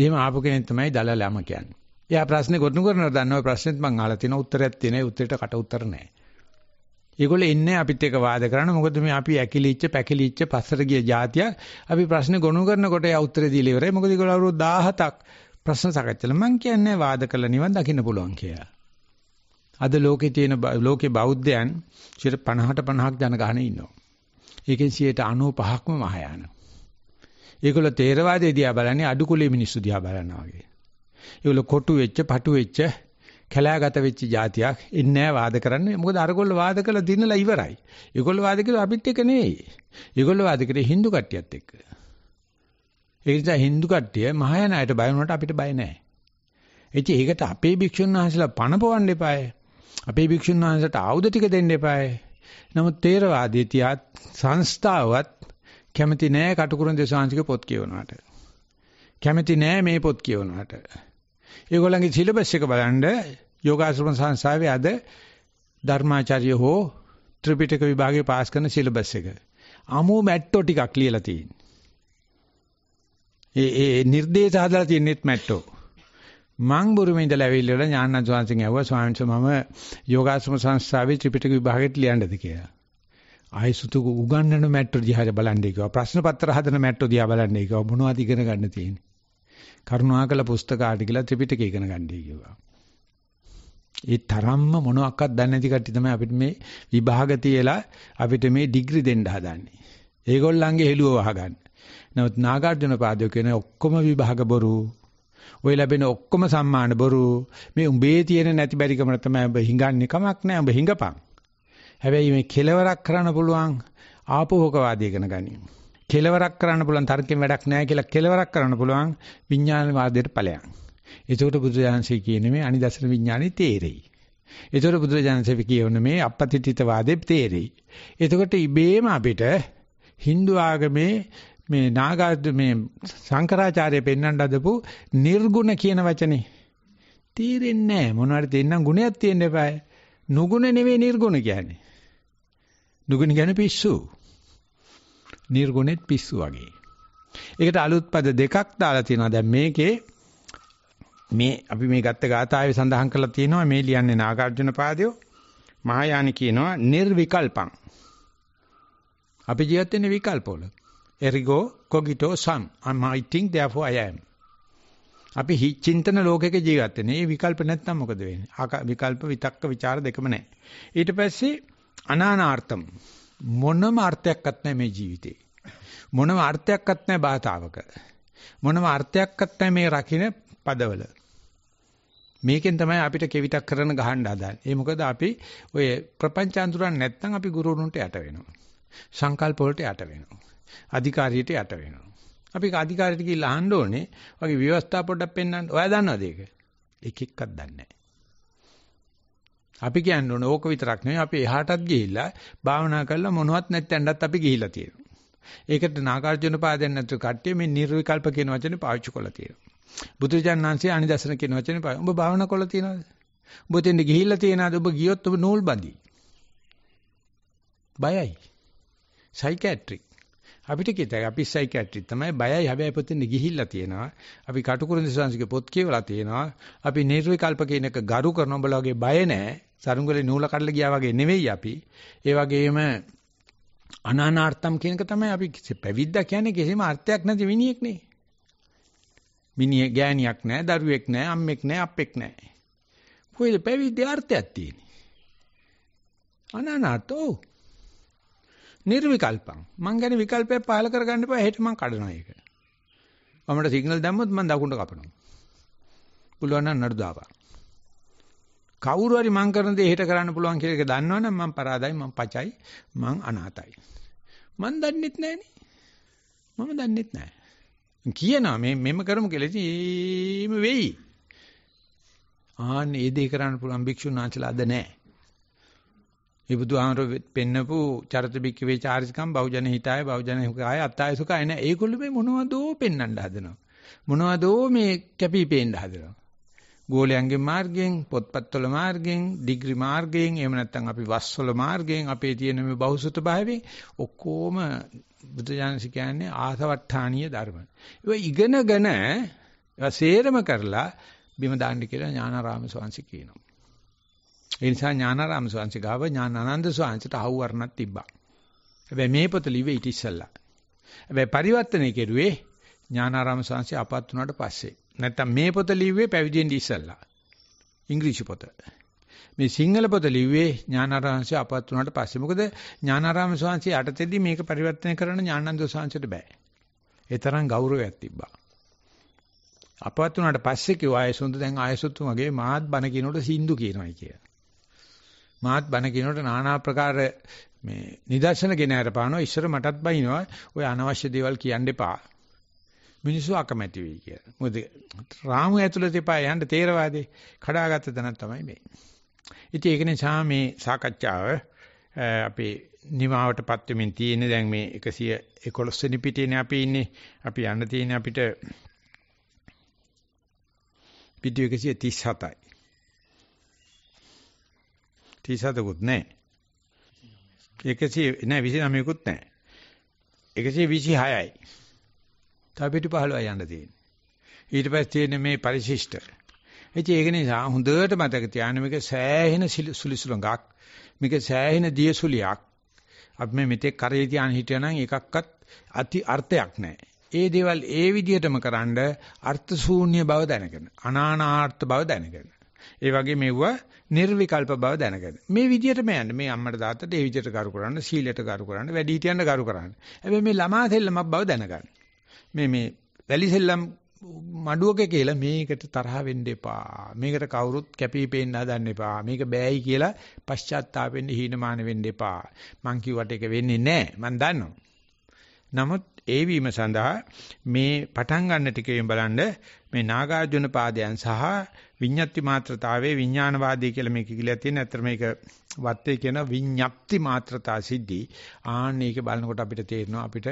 එහෙම ආපු කෙනෙක් තමයි දලලම කියන්නේ. එයා ප්‍රශ්නේ ගොනු කරනවා දන්නවා ප්‍රශ්නෙත් මං අහලා තියෙනවා උත්තරයක් තියෙනවා ඒ උත්තරේට කට උත්තර නැහැ. ඒගොල්ලෝ ඉන්නේ අපිත් එක්ක වාද කරන්න මොකද මේ අපි ඇකිලිච්ච පැකිලිච්ච පස්සට ගිය જાතිය අපි ප්‍රශ්නේ ගොනු කරනකොට එයා උත්තරේ දීලා ඉවරයි. මොකද ඒගොල්ලෝ අවුරුදු 17ක් ප්‍රශ්න සාකච්ඡාල මං කියන්නේ වාද කළ නිවන් දකින්න පුළුවන් කියලා. අද ලෝකේ තියෙන ලෝකේ බෞද්ධයන් 50ට 50ක් ජනගහනේ ඉන්නවා. ඒකෙන් 95%ක්ම මහායාන. ඒගොල්ලෝ තේරවාදයේ දිහා බලන්නේ අඩු කුලේ මිනිස්සු දිහා බලනවා වගේ. ඒගොල්ලෝ කොටු වෙච්ච, පටු වෙච්ච, කැලෑගත වෙච්ච જાතියක් ඉන්නේ වාද කරන්නේ. මොකද අරගොල්ලෝ වාද කළා දිනලා ඉවරයි. ඒගොල්ලෝ වාද කළා අපිත් එක නෙවෙයි. ඒගොල්ලෝ වාද කරේ Hindu කට්ටියත් එක්ක. ඒ නිසා Hindu කට්ටිය මහායාන අයට බය වුණාට අපිට බය නැහැ. එච්ච ඒකට අපේ භික්ෂුන් වහන්සේලා පණපවන්න එපාය. අපේ භික්ෂුන් වහන්සේට ආයුධ ටික දෙන්න එපාය. නමුත් තේරවාදී තියත් සංස්ථාවත් කැමති නෑ කටුකුරුන්දේ සාංශික පොත් කියවනවාට. කැමති නෑ මේ පොත් කියවනවාට. ඒගොල්ලන්ගේ සිලබස් එක බලන්න යෝගාශ්‍රම සංස්ථාවේ අද ධර්මාචාර්ය හෝ ත්‍රිපිටක විභාගේ පාස් කරන සිලබස් එක. අමු මැට්ටෝ ටිකක් ලියලා තියෙන. ඒ නිර්දේශ හදලා තියෙනෙත් මැට්ටෝ. මං බුරුමේ ඉඳලා ඇවිල්ලා ඥානන්ත සාංශිකව ඇහුවා ස්වාමීන් වහන්සේ මම යෝගාශ්‍රම සංස්ථාවේ ත්‍රිපිටක විභාගෙට ලියන්නද කියලා. ආයසුතු උගන්නන මැට්ටෝ දිහා බලන්නේ කිව්වා ප්‍රශ්න පත්‍ර හදන මැට්ටෝ දිහා බලන්නේ කිව්වා මොනවද ඉගෙන ගන්න තියෙන්නේ කරුණාකර පුස්තක ආටිකල ත්‍රිපිටකය ඉගෙන ගන්නයි කිව්වා. ඒ තරම්ම මොනවාක්වත් දන්නේ නැති කට්ටිය තමයි අපිට මේ විභාග තියලා අපිට මේ ඩිග්‍රී දෙන්න හදන්නේ. ඒගොල්ලන්ගේ හෙළුව වහගන්න. නමුත් නාගාර්ජුන පාදෝ කියන ඔක්කොම විභාග බොරු. ඔය ලැබෙන ඔක්කොම සම්මාන බොරු. මේ උඹේ තියෙන නැති බැරිකම තමයි ඔබ හිඟන්නේ කමක් නැහැ ඔබ හිඟපන්. හැබැයි මේ කෙලවරක් කරන්න පුළුවන් ආපෝහකවාදී කරන ගනිමු. කෙලවරක් කරන්න පුළුවන් තර්කයෙන් වැඩක් නැහැ කියලා කෙලවරක් කරන්න පුළුවන් විඥානවාදයට ඵලයක්. ඒකට බුදුජානසී කියන්නේ මේ අනිදර්ශන විඥානේ තේරෙයි. ඒකට බුදුජානසී කියන්නේ මේ අපපතිත්‍ත්වවාදේ තේරෙයි. ඒකට ඉබේම අපිට Hindu ආගමේ මේ නාගාර්ජුන මේ ශංකරාචාර්ය පෙන්වන්න හදපු නිර්ගුණ කියන වචනේ තේරෙන්නේ නැහැ. මොනවාරි තේන්නම් ගුණයක් තියෙන්න එපායි. නුගුණ නෙවෙයි නිර්ගුණ කියන්නේ. නුගුණ කියන්නේ පිස්සු. නිර්ගුණෙත් පිස්සු වගේ. ඒකට අලුත් පද දෙකක් දාලා තියෙනවා. දැන් මේකේ මේ අපි මේ ගත්ත ගාථාවේ සඳහන් කරලා තියෙනවා මේ ලියන්නේ නාගාර්ජුන පාදයෝ. මහායාන කියනවා නිර්විකල්පං. අපි ජීවත් වෙන්නේ විකල්පවල. ergo cogito sum. I think therefore I am. අපි හිචින්තන ලෝකයක ජීවත් වෙන්නේ. මේ විකල්ප නැත්නම් මොකද වෙන්නේ? විකල්ප විතක්ක ਵਿਚාර දෙකම නැහැ. ඊට පස්සේ අනානාර්ථම් මොනම අර්ථයක්වත් නැහැ මේ ජීවිතේ. මොනම අර්ථයක්වත් නැහැ භාෂාවක. මොනම අර්ථයක්වත් නැහැ මේ රකින්න පදවල. මේකෙන් තමයි අපිට කෙවිතක් කරන ගහන්න හදන්නේ. ඒ මොකද අපි ඔය ප්‍රපංච අඳුරන් නැත්නම් අපි ගුරු උරුන්ට යට වෙනවා. සංකල්ප වලට යට වෙනවා. අධිකාරියට යට වෙනවා. අපි කාධිකාරයට ගිහිල්ලා අහන්න ඕනේ වගේ ව්‍යවස්ථා පොඩ්ඩක් පෙන්වන්න. ඔයා දන්නවද ඒක? එක එකක් දන්නේ නැහැ. අපි කියන්න ඕනේ ඕක විතරක් නෙවෙයි අපි එහාටත් ගිහිල්ලා භාවනා කරලා මොනවත් නැත්නම් අපි ගිහිල්ලා තියෙනවා. ඒකට නාගාර්ජුන පාදයන් නැතු කට්ටිය මේ නිර්විකල්ප කියන වචනේ පාවිච්චි කරලා තියෙනවා. බුදුරජාණන් වහන්සේ ආනිදර්ශන කියන වචනේ පාවිච්චි. ඔබ භාවනා කරලා තියෙනවද? ඔබ දෙන්න ගිහිල්ලා තියෙනවද? ඔබ ගියොත් ඔබ නූල් බඳි. බයයි. සයිකියාට්‍රික් අපිට කියතයි අපි සයිකියාට්‍රි තමයි බයයි හැබැයි පොතින් ගිහිල්ලා තියෙනවා අපි කටුකුරුන්දේ සංස්කෘතික පොත් කියවලා තියෙනවා අපි නිර්විකල්ප කියන එක ගරු කරන උඹලා වගේ බය නැහැ සරුංගලේ නූල කඩලා ගියා වගේ නෙවෙයි අපි ඒ වගේම අනානාර්ථම් කියන එක තමයි අපි පැවිද්දා කියන්නේ කිසිම අර්ථයක් නැති මිනිහෙක් නේ මිනිහ ගෑණියක් නැහැ දරුවෙක් නැහැ අම්මෙක් නැහැ අප්පෙක් නැහැ කොයිද පැවිද්දේ අර්ථයක් තියෙන්නේ අනානාර්ථෝ නිර්විකල්පං මං ගැන විකල්පයක් පහල කරගන්න එපා එහෙට මං කඩනවා ඒක. වමට සිග්නල් දැම්මොත් මං දකුණට කපනවා. පුළුවන් නම් නඩු දාපන්. කවුරු හරි මං කරන දේ එහෙට කරන්න පුළුවන් කියලා එක දන්නවනම් මං පරාදයි මං පචයි මං අනාතයි. මං දන්නෙත් නැහනේ. මම දන්නෙත් නැහැ. කියනවා මෙම කරමු කියලා. ඉතින් මේ වෙයි. ආන්නේ ඒ දේ කරන්න පුළුවන් භික්ෂුන් වහන්සේලා අද නැහැ. මේ බුදුහාමර පෙන්නපු චරිත බික්කවේ චාරිත්කම් බහුජන හිතාය බහුජන හිකාය අත්තාය සුඛාය නැහැ. ඒගොල්ලෝ මේ මොනවදෝ පෙන්නන්න හදනවා. මොනවදෝ මේ කැපී පෙන්න හදනවා. ගෝලයන්ගේ මාර්ගයෙන්, පොත්පත්වල මාර්ගයෙන්, ඩිග්‍රී මාර්ගයෙන්, එහෙම නැත්නම් අපි වස්වල මාර්ගයෙන් අපේ තියෙන මේ බෞසුත භාවයෙන් ඔක්කොම බුදුජානක කියන්නේ ආසවට්ටාණීය ධර්ම. ඒක ඉගෙනගෙන ඒවා සේරම කරලා බිම දාන්න කියලා ඥානාරාම ස්වාමීන් කියනවා. ඒ නිසා ඥානාරාම ස්වාමීන් ගාව ඥානানন্দ ස්වාමීන්ට අහුවරණක් තිබ්බා. හැබැයි මේ පොත ලිව්වේ ඊට ඉස්සෙල්ලා. හැබැයි පරිවර්තනය කෙරුවේ ඥානාරාම ස්වාමීන් අපත් වුණාට පස්සේ. නැත්තම් මේ පොත ලිව්වේ පැවිදෙන්න ඉස්සෙල්ලා. ඉංග්‍රීසි පොත. මේ සිංහල පොත ලිව්වේ ඥානාරාම ස්වාමීන් අපත් වුණාට පස්සේ. මොකද ඥානාරාම ස්වාමීන් යටතේදී මේක පරිවර්තනය කරන්න ඥානানন্দ ස්වාමීන්ට බෑ. ඒ තරම් ගෞරවයක් තිබ්බා. අපත් වුණාට පස්සේ කිව්වා ආයසොන්ත දැන් ආයසොත් වගේ මාත් බණ කියනකොට සින්දු කියනවායි කියලා. මාත් බණ කියනකොට নানা ආකාර මේ නිදර්ශන ගෙන අර පානවා. ඉස්සර මටත් බයිනවා. ඔය අනවශ්‍ය දේවල් කියන්න එපා. මිනිස්සු අකමැති වෙයි කියලා. මොකද රාමු ඇතුළත තිබා යන්න තේරවාදී කඩාගත්ත දණක් තමයි මේ. ඉතින් ඒක නිසා මේ සාකච්ඡාව අපේ නිමාවටපත් වෙමින් තියෙන දැන් මේ 111 වෙනි පිටේනේ අපි ඉන්නේ. අපි යන්න තියෙන අපිට පිටු 137යි. 37කුත් නැහැ. 29කුත් නැහැ. 126යි. තාපිටු 15 යන්න තියෙන්නේ. ඊට පස්සේ තියෙන්නේ මේ පරිශිෂ්ඨ. ඒක නිසා හොඳට මතක තියාගන්න මේක සෑහෙන සුලිසුලඟක්. මේක සෑහෙන දියසුලියක්. අපි මේ මෙතෙක් කරේ තියාන හිටියනම් එකක්වත් අති අර්ථයක් නැහැ. ඒ දේවල් ඒ විදිහටම කරන්ඩ අර්ථ ශූන්‍ය බව දැනගෙන, අනානාර්ථ බව දැනගෙන. ඒ වගේ මෙවුව නිර්විකල්ප බව දැනගෙන. මේ විදිහටම යන්න. මේ අම්මට තාත්තට ඒ විදිහට කරු කරන්න, සීලයට කරු කරන්න, වැඩි හිටියන්ට කරු කරන්න. හැබැයි මේ ළමා දෙල්ලමක් බව දැනගන්න. මේ වැලිසෙල්ලම් මඩුවක කියලා මේකට තරහ වෙන්න එපා. මේකට කවුරුත් කැපිපෙන්න හදන්න එපා. මේක බෑයි කියලා පශ්චාත්තාප වෙන්න හීනමාන වෙන්න එපා. මං කිව්වට ඒක වෙන්නේ නැහැ. මං දන්නවා. නමුත් ඒ වීම සඳහා මේ පටන් ගන්න ටිකෙන් බලන්න මේ නාගාර්ජුන පාදයන් සහ විඤ්ඤාති මාත්‍රතාවයේ විඥානවාදී කියලා මේක කියලා තියෙන. අතර මේක වත්තේ කියන විඤ්ඤාප්ති මාත්‍රතා සිද්ධි. ආන්න මේක බලනකොට අපිට තේරෙනවා අපිට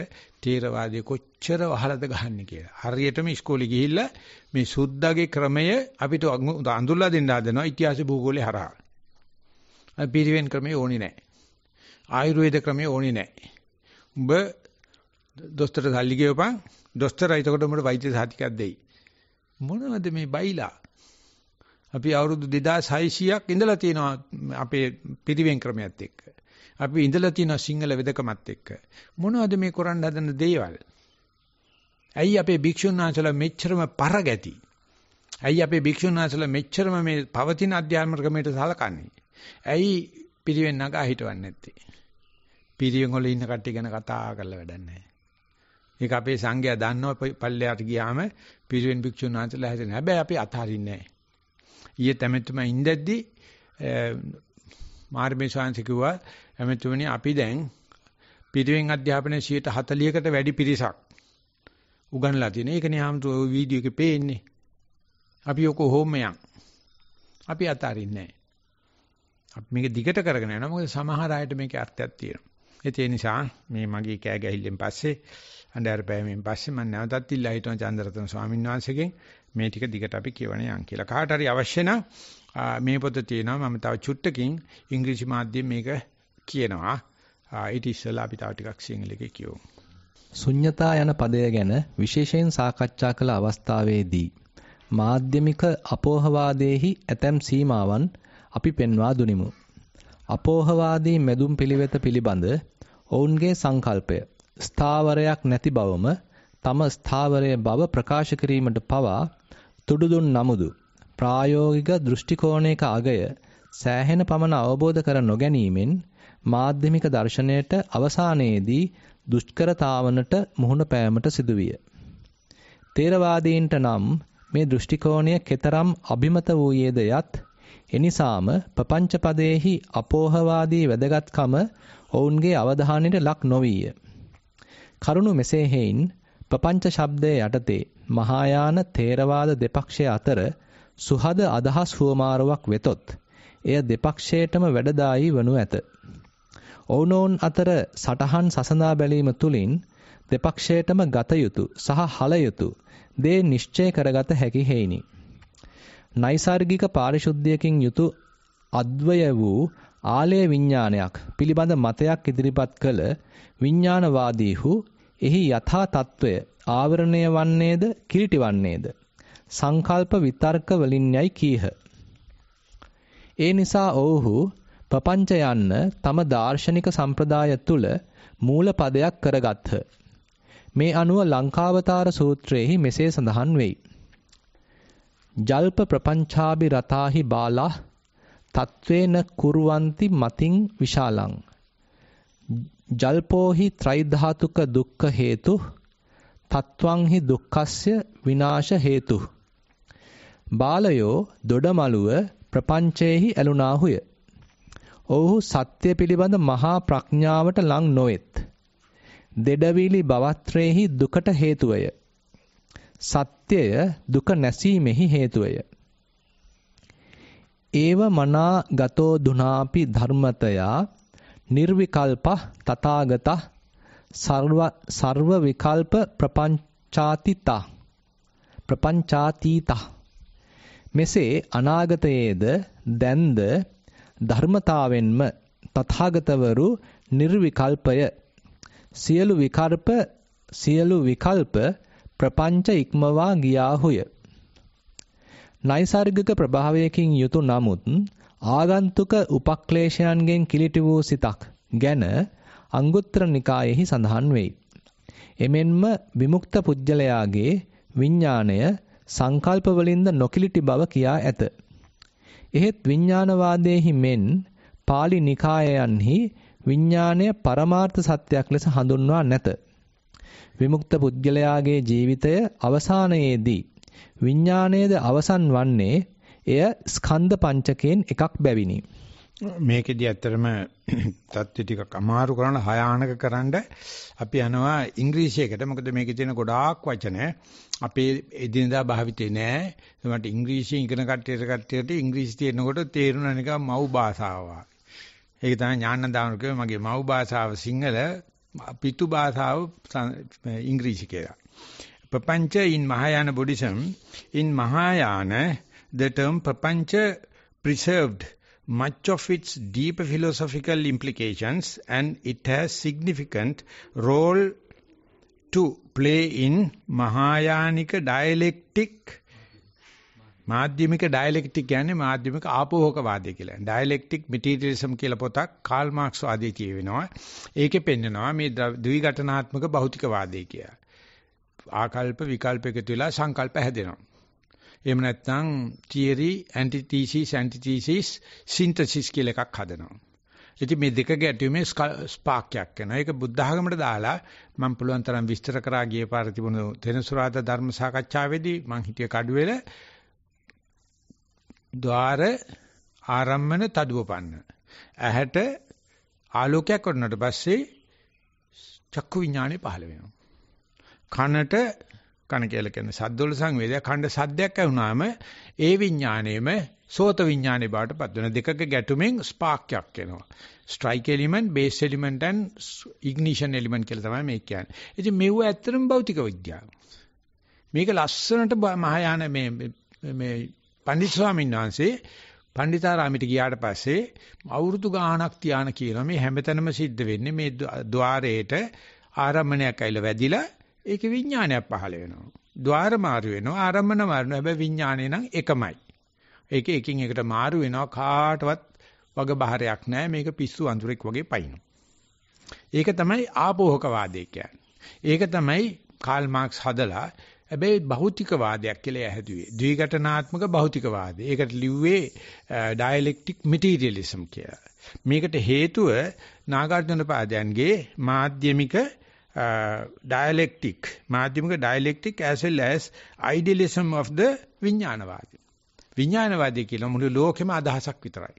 තේරවාදී කොච්චර වහලද ගහන්නේ කියලා. හරියටම ඉස්කෝලේ ගිහිල්ලා මේ සුද්දාගේ ක්‍රමය අපිට අඳුල්ලා දෙන්න හදනවා ඉතිහාස භූගෝලේ හරහා. අපි පිරිවෙන් ක්‍රමය ඕනේ නැහැ. ආයුර්වේද ක්‍රමය ඕනේ නැහැ. උඹ දොස්තර සල්ලි ගෙවපන්. දොස්තරයි එතකොට උඹට වෛද්‍ය සහතිකයක් දෙයි. මොනවද මේ බයිලා? අපි අවුරුදු 2600ක් ඉඳලා තියෙනවා අපේ පිරිවෙන් ක්‍රමයත් එක්ක. අපි ඉඳලා තියෙනවා සිංහල වෙදකමත් එක්ක. මොනවද මේ කරන්න හදන දේවල්? ඇයි අපේ භික්ෂුන් වහන්සේලා මෙච්චරම පරගැති? ඇයි අපේ භික්ෂුන් වහන්සේලා මෙච්චරම මේ පවතින අධ්‍යාත්ම ක්‍රමයට සලකන්නේ? ඇයි පිරිවෙන් නගා හිටවන්නේ නැත්තේ? පිරිවෙන් වල ඉන්න කට්ටිය ගැන කතා කරලා වැඩක් නැහැ. ඒක අපේ සංඝයා දන්නව පල්ලෙහාට ගියාම පිරිවෙන් භික්ෂුන් වහන්සේලා හැදෙන. හැබැයි අපි අතහරින්නේ නැහැ. ඊයේ තමතුම ඉඳද්දි මාර්මේ ශාන්ති කිව්වා එමෙතුමනි අපි දැන් පිරිවෙන් අධ්‍යාපනයේ 140කට වැඩි පිරිසක් උගන්ලා තියෙන. ඒක නිහාමතු ඔය වීඩියෝ එකේ පේන්නේ. අපි ඔක හෝමයක්. අපි අතාරින්නේ නැහැ. අපි මේක දිගට කරගෙන යනවා. මොකද සමහර අයට මේකේ අර්ථයක් තියෙනවා. ඒ නිසා මේ මගේ කෑ ගැහිල්ලෙන් පස්සේ අnder බෑමෙන් පස්සේ මම නැවතත් ඉල්ලා හිටුණා චන්දරතන ස්වාමීන් වහන්සේගෙන් මේ ටික දිගට අපි කියවන්නේ යන් කියලා. කාට හරි අවශ්‍ය නම් මේ පොත තියෙනවා. මම තව චුට්ටකින් ඉංග්‍රීසි මාධ්‍යයෙන් මේක කියනවා. ඊට ඉස්සෙල්ලා අපි තව ටිකක් සිංහලෙක කියමු. ශුන්‍යතා යන පදය ගැන විශේෂයෙන් සාකච්ඡා කළ අවස්ථාවේදී මාධ්‍යමික අපෝහවාදයේහි ඇතැම් සීමාවන් අපි පෙන්වා දුනිමු. අපෝහවාදී මැදුම් පිළිවෙත පිළිබඳ ඔවුන්ගේ සංකල්පය ස්ථාවරයක් නැති බවම තම ස්ථාවරය බව ප්‍රකාශ කිරීමට පවා තුඩුදුන් නමුදු ප්‍රායෝගික දෘෂ්ටි කෝණයක අගය සෑහෙන පමණ අවබෝධ කර නොගැනීමෙන් මාධ්‍යමික දර්ශනයට අවසානයේදී දුෂ්කරතාවනට මුහුණ පෑමට සිදුවිය. තේරවාදීන්ට නම් මේ දෘෂ්ටි කෝණය කෙතරම් අභිමත වූයේද යත් එනිසාම ප්‍රපංච පදයේහි අපෝහවාදී වැදගත්කම ඔවුන්ගේ අවධානයට ලක් නොවිය. කරුණු මෙසේ හේයින් ප්‍රපංච ශබ්දයේ යටතේ මහායාන තේරවාද දෙපක්ෂය අතර සුහද අදහස් හුවමාරුවක් වෙතොත් එය දෙපක්ෂයටම වැඩදායි වනු ඇත. ඔවුනෝන් අතර සටහන් සසඳා බැලීම තුලින් දෙපක්ෂයටම ගත යුතු සහ හල යුතු දේ නිශ්චය කරගත හැකි හේිනි. නෛසර්ගික පාරිශුද්ධියකින් යුතු අද්වය වූ ආලය විඥානයක් පිළිබඳ මතයක් ඉදිරිපත් කළ විඥානවාදීහු එහි යථා තත්වය ආවරණය වන්නේද කිලිටි වන්නේද සංකල්ප විතර්ක වලින් යයි කීහ. ඒ නිසා ඔවුහු ප්‍රපංච යන්න තම දාර්ශනික සම්ප්‍රදාය තුල මූල පදයක් කරගත්හ. මේ අනුව ලංකාවතාර සූත්‍රයේහි මෙසේ සඳහන් වෙයි. ජල්ප ප්‍රපංචාභි රතාහි බාලා තත්වේන කුරුවන්ති මතින් විශාලං ජල්පෝහි ත්‍රිධාතුක දුක්ඛ හේතු තත්වංහි දුක්ඛස්ය විනාශ හේතු. බාලයෝ දොඩමලුව ප්‍රපංචේහි ඇලුනාහුය. ඔවුහු සත්‍ය පිළිබඳ මහා ප්‍රඥාවට ලං නොවෙත්. දෙඩවිලි බවත්‍රේහි දුකට හේතුවය. සත්‍යය දුක නැසීමෙහි හේතුවය. ඒව මනා ගතෝ දුනාපි ධර්මතයා නිර්විකල්ප තථාගත සර්ව විකල්ප ප්‍රපංචාතීත. මෙසේ අනාගතයේද දැන්ද ධර්මතාවෙන්ම තථාගතවරු නිර්විකල්පය සියලු විකල්ප ප්‍රපංච ඉක්මවා ගියාහුය. නෛසර්ගික ප්‍රභාවයකින් යුතු නමුත් ආගන්තුක උපක්ලේශයන්ගෙන් කිලිටි වූ සිතක් ගැන අංගුත්තර නිකායෙහි සඳහන් වෙයි. එමෙන්ම විමුක්ත පුජ්‍යලයාගේ විඥාණය සංකල්ප වලින්ද නොකිලිටි බව කියා ඇත. එහෙත් විඥානවාදයේහි මෙන් පාලි නිකායයන්හි විඥාණය පරමාර්ථ සත්‍යයක් ලෙස හඳුන්වා නැත. විමුක්ත පුජ්‍යලයාගේ ජීවිතය අවසානයේදී විඥාණයද අවසන් වන්නේ එය ස්කන්ධ පංචකයෙන් එකක් බැවිනි. මේකෙදී ඇත්තටම தත්ති ටිකක් අමාරු කරන හයානක කරන්න අපි යනවා ඉංග්‍රීසියකට. මොකද මේකේ තියෙන ගොඩාක් වචන අපේ එදිනදා භාවිතේ නෑ. ඒකට ඉංග්‍රීසි ඉගෙන කට්ටියට ඉංග්‍රීසි තියෙනකොට තේරුණා නිකන් මව් භාෂාව. ඒක තමයි ඥානදාන කිව්වේ මගේ මව් භාෂාව සිංහල, පිටු භාෂාව ඉංග්‍රීසි කියලා. Papancha in Mahayana Buddhism. In Mahayana, the term Papancha preserved much of its deep philosophical implications, and it has significant role to play in Mahayanika dialectic. Madhyamika dialectic කියන්නේ මාධ්‍යමික ආපෝහකවාදය කියලා. dialectic materialism කියලා පොතක් කාල් මාක්ස් වාදී කියවෙනවා. ඒකේ පෙන්නනවා මේ ද්විඝටනාත්මක භෞතිකවාදය කියලා. ආකල්ප විකල්ප එකතු වෙලා සංකල්ප හැදෙනවා. එහෙම නැත්නම් theory, antithesis, synthesis කියලා එකක් හදනවා. ඉතින් මේ දෙක ගැටීමේ ස්පාක් එකක් වෙනවා. ඒක බුද්ධ ආගමට දාලා මම පුළුවන් තරම් විස්තර කරා ගිය පාර තිබුණු තෙනසුරාදා ධර්ම සාකච්ඡාවේදී මම හිතේ කඩුවෙල ద్వාර ආරම්මන තඩුවපන්න. ඇහැට ආලෝකයක් වුණාට පස්සේ චක්කු විඥානේ පහළ වෙනවා. කනට කන කියලා කියන්නේ සද්දවල සංවේදයක්. කණ්ඩ සද්දයක් ඇහුනාම ඒ විඥාණයම සෝත විඥාණය බවට පත් වෙන. දෙකක ගැටුමෙන් ස්පාක් එකක් එනවා. Strike element, base element and ignition element කියලා තමයි මේක කියන්නේ. ඉතින් මෙව ඇත්තටම භෞතික විද්‍යාව. මේක ලස්සනට මහායාන මේ පණ්ඩිත ස්වාමීන් වහන්සේ පණ්ඩිතාරාමයට ගියාට පස්සේ අවුරුදු ගාණක් තියාන කියන මේ හැමතැනම සිද්ධ වෙන්නේ මේ ద్వාරයේට ආරම්භණයක් ඇවිල්ලා වැඩිලා ඒක විඥානයක් පහළ වෙනවා. ద్వාර මාරු වෙනවා, ආරම්භන මාරු වෙනවා. හැබැයි විඥානේ නම් එකමයි. ඒක එකින් එකට මාරු වෙනවා. කාටවත් වග බහරයක් නැහැ. මේක පිස්සු අඳුරෙක් වගේ පයින්නවා. ඒක තමයි ආපෝහකවාදය කියන්නේ. ඒක තමයි කාල් මාක්ස් හදලා හැබැයි භෞතිකවාදයක් කියලා හැදුවේ. ද්විඝටනාත්මක භෞතිකවාදය. ඒකට ලිව්වේ dialectic materialism කියලා. මේකට හේතුව නාගාර්ජුන පාදයන්ගේ මාධ්‍යමික dialectic as well as idealism of the විඥානවාදී කියලා මුළු ලෝකෙම අදහසක් විතරයි.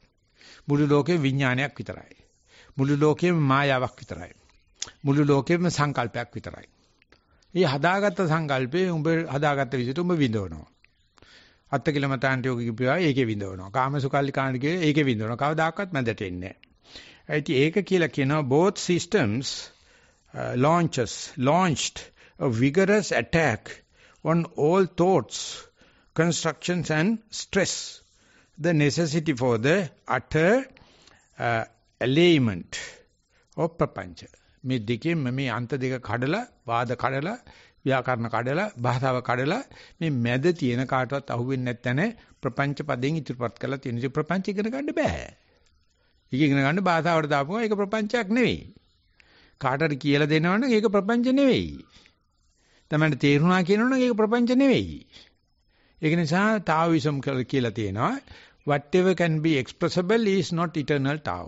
මුළු ලෝකෙම විඥානයක් විතරයි. මුළු ලෝකෙම මායාවක් විතරයි. මුළු ලෝකෙම සංකල්පයක් විතරයි. මේ හදාගත්ත සංකල්පේ උඹ හදාගත්ත විදිහට උඹ විඳවනවා. අත්තකිල මතාන්ට යෝගී කියපුවා ඒකේ විඳවනවා. කාමසුකල්ලිකාණ්ඩ කියේ ඒකේ විඳවනවා. කවදාකවත් මැදට එන්නේ නැහැ. ඒටි ඒක කියලා කියනවා both systems launched a vigorous attack on all thoughts, constructions and stress. The necessity for the utter allayment of papancha. මේ දෙකෙන් මේ අන්ත දෙක කඩලා වාද කඩලා ව්‍යාකරණ කඩලා භාෂාව කඩලා මේ මැද තියෙන කාටවත් අහුවෙන්නේ නැත්නම් ප්‍රපංච පදයෙන් ඉදිරිපත් කරලා තියෙන ඉතින් ප්‍රපංච ඉගෙන ගන්න බෑ. ඒක ඉගෙන ගන්න භාෂාවට දාපුවා ඒක ප්‍රපංචයක් නෙවෙයි. කාටට කියලා දෙනවනම් ඒක ප්‍රපංච නෙවෙයි. තමන්ට තේරුණා කියනවනම් ඒක ප්‍රපංච නෙවෙයි. ඒක නිසා තාවිසම් කියලා තියෙනවා whatever can be expressible is not eternal tao.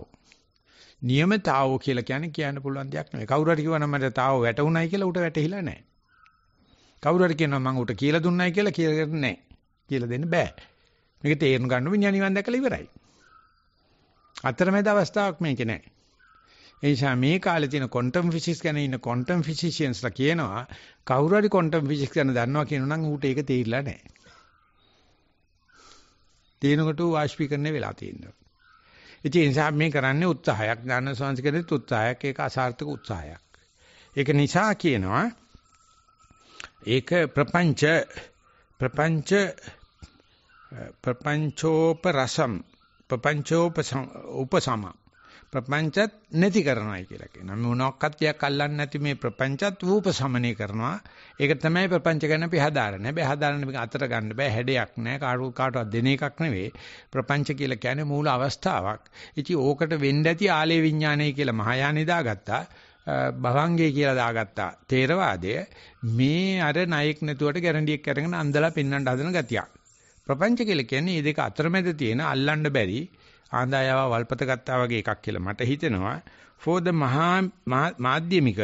නියම තාවෝ කියලා කියන්නේ කියන්න පුළුවන් දෙයක් නෙවෙයි. කවුරු හරි කියවනම් මට තාවෝ වැටුණයි කියලා උට වැටහිලා නැහැ. කවුරු හරි කියනවා මම උට කියලා දුන්නයි කියලා කියලා නැහැ. කියලා දෙන්න බෑ. මේක තේරුම් ගන්න විඤ්ඤාණ නිවන් දැකලා ඉවරයි. අතරමැද අවස්ථාවක් මේකේ නැහැ. ඒ නිසා මේ කාලේ තියෙන ක්වොන්ටම් ෆිසික්ස් ගැන ඉන්න ක්වොන්ටම් ෆිසිෂියන්ස්ලා කියනවා කවුරු හරි ක්වොන්ටම් ෆිසික්ස් ගැන දන්නවා කියනවා නම් ඌට ඒක තේරිලා නැහැ. තේනකට වාෂ්පීකරණය වෙලා තියෙනවා. ඒ නිසා මේ කරන්නේ උත්සාහයක් ඥාන සංස්කෘතියේ උත්සාහයක් ඒක අසාර්ථක උත්සාහයක්. ඒක නිසා කියනවා ඒක ප්‍රපංචෝපරසම් ප්‍රපංචෝපසම ප්‍රපංචත් නැති කරනවායි කියලා කියනවා. මොනක්වත් දෙයක් අල්ලන්නේ නැති මේ ප්‍රපංචත් වූපසමනය කරනවා. ඒක තමයි ප්‍රපංච ගැන අපි හදාරන්නේ. හැබැයි හදාරන්නේ මේක අතර ගන්න බෑ. හැඩයක් නැහැ. කාටවත් දෙන එකක් නෙවෙයි. ප්‍රපංච කියලා කියන්නේ මූල අවස්ථාවක්. ඉතින් ඕකට වෙන්න ඇති ආලේ විඥානය කියලා මහායානෙ දාගත්තා. භවංගේ කියලා දාගත්තා. තේරවාදය මේ අර ණයෙක් නැතුවට ගැරන්ඩියක් අරගෙන අන්දලා පෙන්වන්න හදන ගතියක්. ප්‍රපංච කියලා කියන්නේ මේ දෙක අතරමැද තියෙන අල්ලන්න බැරි ආන්දායව වල්පත ගත්තා වගේ එකක් කියලා මට හිතෙනවා. For the මාධ්‍යමික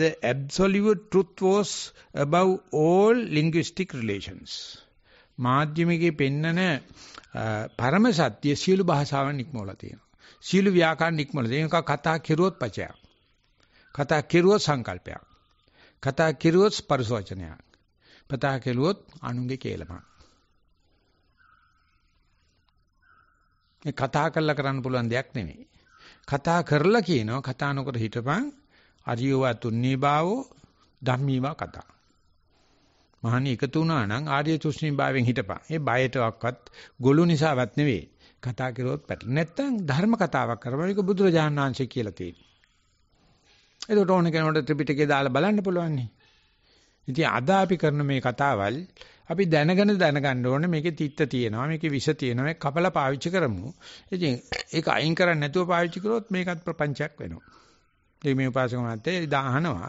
the absolute truth was above all linguistic relations. මාධ්‍යමිකේ පෙන්නන පරම සත්‍ය සියලු භාෂාවන් ඉක්මවලා තියෙනවා. සියලු ව්‍යාකරණ ඉක්මවලා තියෙනවා. කතා කෙරුවොත් පචයක්. කතා කෙරුවොත් සංකල්පයක්. කතා කෙරුවොත් ස්පර්ශ වචනයක්. කතා කෙරුවොත් අනුන්ගේ කේලමක්. මේ කතා කරලා කරන්න පුළුවන් දෙයක් නෙමෙයි. කතා කරලා කියනවා කතා නොකර හිටපන් අරියෝවා තුන්නේ බාවෝ ධම්මීවා කතා. මහණි එකතු වුණා නම් ආර්ය තුෂ්ණී භාවයෙන් හිටපන්. ඒ බයටවත් ගොළු නිසාවත් නෙවෙයි. කතා කරොත් පැටලෙ නැත්තම් ධර්ම කතාවක් කරපන්. ඒක බුදුරජාණන් වහන්සේ කියලා තියෙනවා. ඒකට ඕන කෙනෙකුට ත්‍රිපිටකය දාලා බලන්න පුළුවන් නේ. ඉතින් අද අපි කරන මේ කතාවල් අපි දැනගන්න ඕනේ මේකේ තිත්ත තියෙනවා මේකේ විෂ තියෙනවා මේක කපලා පාවිච්චි කරමු. ඉතින් ඒක අයින් කරන්නේ නැතුව පාවිච්චි කරොත් මේකත් ප්‍රපංචයක් වෙනවා. ඒ මේ පාසකම නැත්තේ දාහනවා.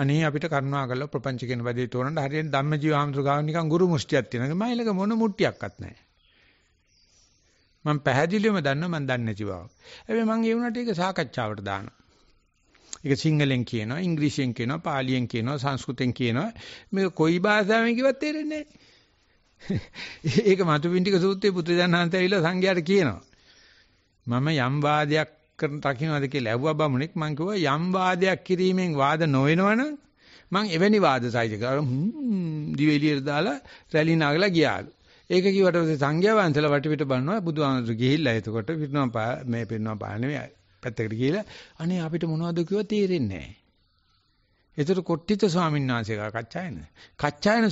අනේ අපිට කරුණා කරලා ප්‍රපංච කියන වදේ තෝරන්න හරියට ධම්මජීව ආමතුරු ගාව නිකන් ගුරු මුෂ්ටියක් තියෙනවා. මම ඊළඟ මොන මුට්ටියක්වත් නැහැ. මම පැහැදිලිවම දන්නවා මම දන්නේ නැති බව. හැබැයි මම ඒ වුණාට ඒක සාකච්ඡාවට දානවා. ඒක සිංහලෙන් කියනවා ඉංග්‍රීසියෙන් කියනවා පාලියෙන් කියනවා සංස්කෘතෙන් කියනවා මේක කොයි භාෂාවෙන් කිව්වත් තේරෙන්නේ නැහැ. ඒක මතුපිණ්ඩික සූත්‍රයේ බුදුදහම හන්තයවිලා සංඝයාට කියනවා මම යම් වාදයක් කරන රකින්නවද කියලා ඇහුවා බමුණෙක්. මං කිව්වා යම් වාදයක් කිරීමෙන් වාද නොවෙනවනම් මං එවැනි වාද සාහිත්‍ය කරා දිවෙලියට දාලා රැලි නාගලා ගියාලු. ඒක කිව්වට පස්සේ සංඝයා වහන්සේලා වටපිට බලනවා බුදුහාමුදුරු ගිහිල්ලා එතකොට පිටනවා මේ පෙන්නවා පාන්නේ පැත්තකට ගිහලා අනේ අපිට මොනවද කිව්වා තේරෙන්නේ නැහැ. ඒතර කොට්ටිත ස්වාමීන් වහන්සේ කච්චායන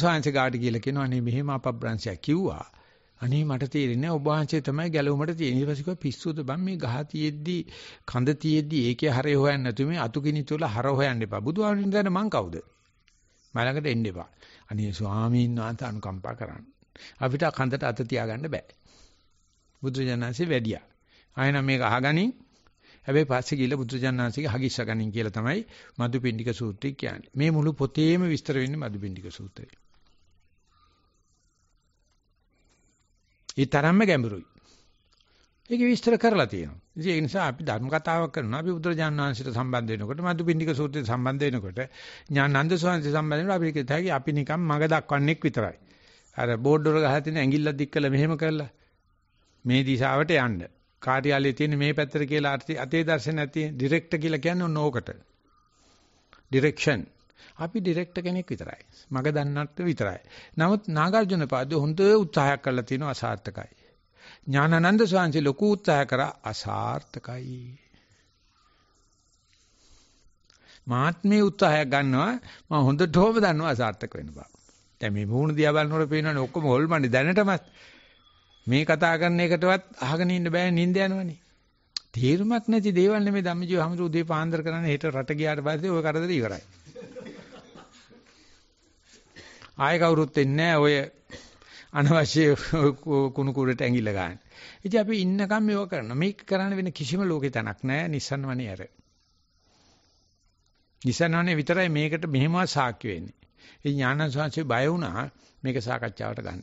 ස්වාමීන් වහන්සේට ගිහලා කියනවා අනේ මෙහෙම අපබ්‍රංශයක් කිව්වා. අනේ මට තේරෙන්නේ නැහැ ඔබ වහන්සේ තමයි ගැලවුමට තියෙන. ඊට පස්සේ කිව්වා පිස්සුද බං මේ ගහ තියෙද්දි කඳ තියෙද්දි ඒකේ හරය හොයන්න නැතු මේ අතුගිනි තුල හර හොයන්න එපා. බුදුහාමුදුරන් දැන මං කවුද? මම ළඟට එන්න එපා. අනේ ස්වාමීන් වහන්සේ අනුකම්පා කරන්න. අපිට කඳට අත තියාගන්න බෑ. බුදුජානන්සේ වැඩියා. ආයෙනම් මේක අහගනින් හැබැයි පස්සේ ගිහිල්ලා බුදුජානනාංශික හගිස්ස ගනින් කියලා තමයි මදුපිණ්ඩික සූත්‍රය කියන්නේ. මේ මුළු පොතේම විස්තර වෙන්නේ මදුපිණ්ඩික සූත්‍රය. ඒ තරම්ම ගැඹුරුයි. ඒක විස්තර කරලා තියෙනවා. ඉතින් ඒ නිසා අපි ධර්ම කතාවක් කරනවා. අපි බුදුජානනාංශිට සම්බන්ධ වෙනකොට මදුපිණ්ඩික සූත්‍රයට සම්බන්ධ වෙනකොට ඥානানন্দ ස්වාමීන් වහන්සේ සම්බන්ධ වෙනවා. අපි කියතයි අපි නිකම් මග දක්වන්නෙක් විතරයි. අර බෝඩ් වල ගහලා තියෙන ඇඟිල්ල දික් කළා මෙහෙම කරලා මේ දිශාවට යන්න. කාර්යාලයේ තියෙන මේ පැත්තට කියලා අතේ දර්ශන ඇති ඩිරෙක්ටර් කියලා කියන්නේ ඕනෝකට. ඩිරෙක්ෂන් අපි ඩිරෙක්ටර් කෙනෙක් විතරයි. මග දන්නත් විතරයි. නමුත් නාගාර්ජුන පාද්‍ය හොඳ උත්සාහයක් කරලා තිනවා අසාර්ථකයි. ඥානানন্দ ස්වාමීන් ලොකු උත්සාහ කරා අසාර්ථකයි. මාත්මේ උත්සාහයක් ගන්නවා මම හොඳටම දන්නවා අසාර්ථක වෙන බව. දැන් මේ මූණ දිහා බලනකොට පේනවනේ ඔක්කොම හොල්මන්නේ දැනටමත් මේ කතා කරන එකටවත් අහගෙන ඉන්න බෑ නිින්ද යනවනේ. තීරමක් නැති දේවල් නෙමෙයි ධම්මජීව හැමෝම උදේ පාන්දර කරන්නේ හෙට රට ගියාට පස්සේ ඔය කරදර ඉවරයි. ආයෙ කවුරුත් එන්නේ නැහැ ඔය අනවශ්‍ය කුණු කුරට ඇඟිල්ල ගන්න. ඉතින් අපි ඉන්නකම් මේවා කරනවා. මේක කරන්න වෙන කිසිම ලෝකේ තැනක් නැහැ නිසන්වනේ අර. නිසන්වනේ විතරයි මේකට මෙහෙමවත් සාක්ෂි වෙන්නේ. ඉතින් ඥානන් සංසය බය වුණා මේක සාකච්ඡාවට ගන්න.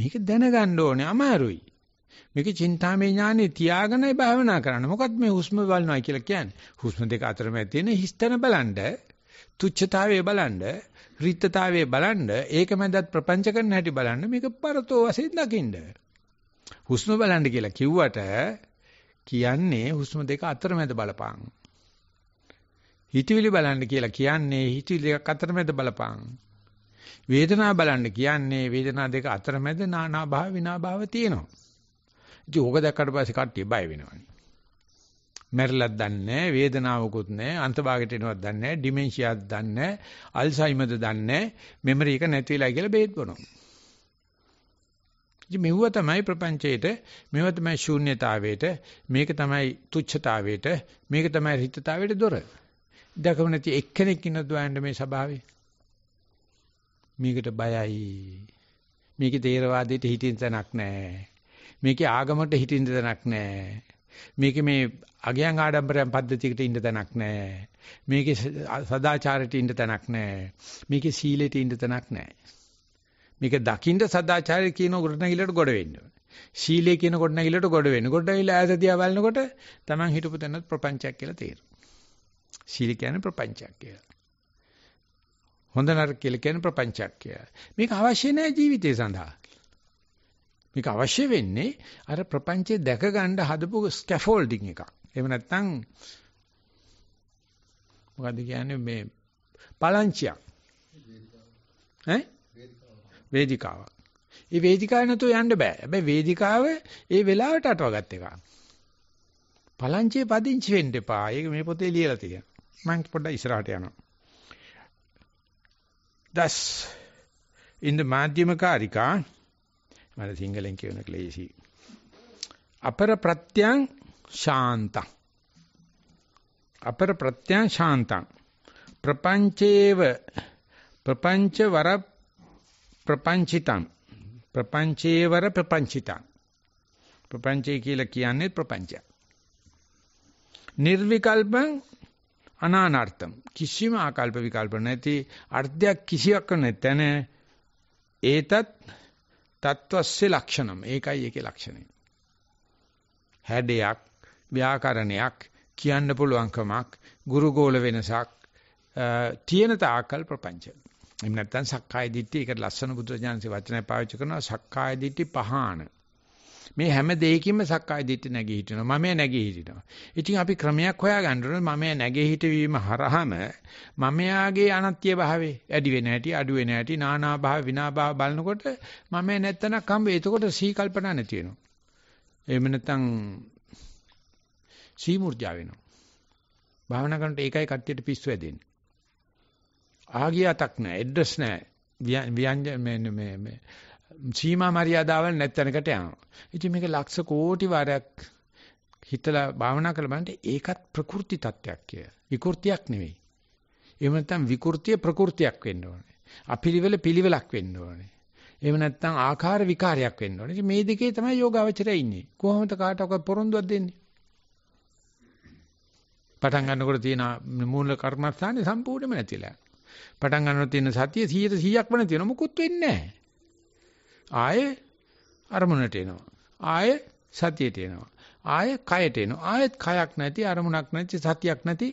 මේක දැනගන්න ඕනේ අමාරුයි. මේක චින්තාමය ඥානෙ තියාගෙනයි භාවනා කරන්න. මොකක්ද මේ හුස්ම බලනවා කියලා කියන්නේ? හුස්ම දෙක අතර මැද තියෙන හිස්තන බලන්න, තුච්ඡතාවය බලන්න, රිත්තතාවය බලන්න, ඒක මැදත් ප්‍රපංච කරන හැටි බලන්න. මේක පරතෝ වශයෙන් දකින්න. හුස්ම බලන්න කියලා කිව්වට කියන්නේ හුස්ම දෙක අතර මැද බලපං. හිතවිලි බලන්න කියලා කියන්නේ හිතවිලි දෙක අතර මැද බලපං. වේදනාව බලන්න කියන්නේ වේදනා දෙක අතරමැද නානා භාව විනා භාව තියෙනවා. ඉතින් ඕක දැක්කට පස්සේ කට්ටිය බය වෙනවනේ. මැරෙලක් දන්නේ නැහැ, වේදනාවකුත් නැහැ, අන්තභාගයට එනවත් දන්නේ නැහැ, ඩිමෙන්ෂියාත් දන්නේ නැහැ, අල්සයිමර්ද දන්නේ නැහැ, මෙමරි එක නැති වෙලා කියලා බේත් බොනවා. ඉතින් මෙව තමයි ප්‍රපංචයේට, මෙව තමයි ශූන්‍යතාවයට, මේක තමයි තුච්ඡතාවයට, මේක තමයි රිත්තතාවයට දොර. දැකම නැති එක්කෙනෙක් ඉන්නවද වයන්ද මේ ස්වභාවය? මේකට බයයි. මේකේ තේරවාදයට හිතින් තැනක් නැහැ. මේකේ ආගමකට හිතින් තැනක් නැහැ. මේකේ මේ අගයන් ආඩම්බරයන් පද්ධතියකට ඉන්න තැනක් නැහැ. මේකේ සදාචාරයට ඉන්න තැනක් නැහැ. මේකේ සීලයට ඉන්න තැනක් නැහැ. මේක දකින්න සදාචාරය කියන ගොඩනැගිල්ලට ගොඩ වෙන්න. සීලය කියන ගොඩනැගිල්ලට ගොඩ වෙන්න. ගොඩනැගිල්ල ඈත දිහා බලනකොට Taman හිටපු තැනත් ප්‍රපංචයක් කියලා තේරෙනවා. සීල කියන්නේ ප්‍රපංචයක් කියලා. හොඳ නරක කියලා කියන්නේ ප්‍රපංචයක් කියලා. මේක අවශ්‍ය නැහැ ජීවිතය සඳහා. මේක අවශ්‍ය වෙන්නේ අර ප්‍රපංචේ දැක ගන්න හදපු ස්කැෆෝල්ඩින් එකක්. එහෙම නැත්නම් මොකද්ද කියන්නේ මේ පලංචියක්. ඈ? වේදිකාව. මේ වේදිකාව නැතුව යන්න බෑ. හැබැයි වේදිකාව ඒ වෙලාවට අටවගත් එකක්. පලංචියේ පදිංචි වෙන්න එපා. ඒක මේ පොතේ ලියලා තියෙනවා. මම පොඩ්ඩක් ඉස්සරහට යනවා. Thus, in the Madhyama Karika, මට සිංහලෙන් කියවන ක්ලේශී. අපර ප්‍රත්‍යං ශාන්තං. අපර ප්‍රත්‍යං ශාන්තං. ප්‍රපංචේව ප්‍රපංචවර ප්‍රපංචිතං. ප්‍රපංචේවර ප්‍රපංචිතං. ප්‍රපංචේ කියලා කියන්නේ ප්‍රපංචය. නිර්විකල්පං අනානර්ථම් කිසිම ආකල්ප විකල්ප නැති අර්ථයක් කිසියක් නැතන ඒතත් තත්වස්සේ ලක්ෂණම් ඒකයි ඒකේ ලක්ෂණය හැඩයක් ව්‍යාකරණයක් කියන්න පුළුවන්කමක් ගුරුගෝල වෙනසක් තියෙන තාකල් ප්‍රපංච එහෙම නැත්නම් සක්කාය දිට්ඨිය ඒකට ලස්සන බුදුරජාණන්සේ වචනය පාවිච්චි කරනවා සක්කාය දිට්ඨි පහාන මේ හැම දෙයකින්ම සක්කාය දිට්ඨිය නැගී හිටිනවා මමයා නැගී හිටිනවා. ඉතින් අපි ක්‍රමයක් හොයාගන්න ඕනේ මමයා නැගී හිටවීම හරහම මමයාගේ අනත්‍ය භාවයේ ඇඩි වෙන හැටි අඩු වෙන හැටි නානා භාව විනා භාව බලනකොට මමයා නැත්තනක් හම්බේ. එතකොට සී කල්පනා නැති වෙනවා. එහෙම නැත්නම් සී මුර්ජා වෙනවා. භාවනා කරනකොට ඒකයි කට්ටියට පිස්සු වැදෙන්නේ. ආගියතක් නැහැ, ඇඩ්‍රස් නැහැ. ව්‍යංජන මේ සීමා මායියාවල් නැත්තනකට යනවා. ඉතින් මේක ලක්ෂ කෝටි වාරයක් හිතලා භාවනා කළ බලන්න ඒකත් ප්‍රකෘති තත්වයක් කිය. විකෘතියක් නෙවෙයි. එහෙම නැත්නම් විකෘතිය ප්‍රකෘතියක් වෙන්න ඕනේ. අපිරිවෙල පිළිවෙලක් වෙන්න ඕනේ. එහෙම නැත්නම් ආකාර විකාරයක් වෙන්න ඕනේ. ඉතින් මේ දෙකේ තමයි යෝගාවචරය ඉන්නේ. කොහොමද කාටවත් පොරොන්දුවක් දෙන්නේ? පටන් ගන්නකොට තියෙන මූල කර්මස්ථානේ සම්පූර්ණයෙන්ම නැතිලා. පටන් ගන්නකොට තියෙන සතිය 100%ක්ම නැතිවෙන මොකුත් වෙන්නේ නැහැ. ආයේ අරමුණට එනවා. ආයේ සතියට එනවා. ආයේ කයට එනවා. ආයෙත් කයක් නැති අරමුණක් නැති සතියක් නැති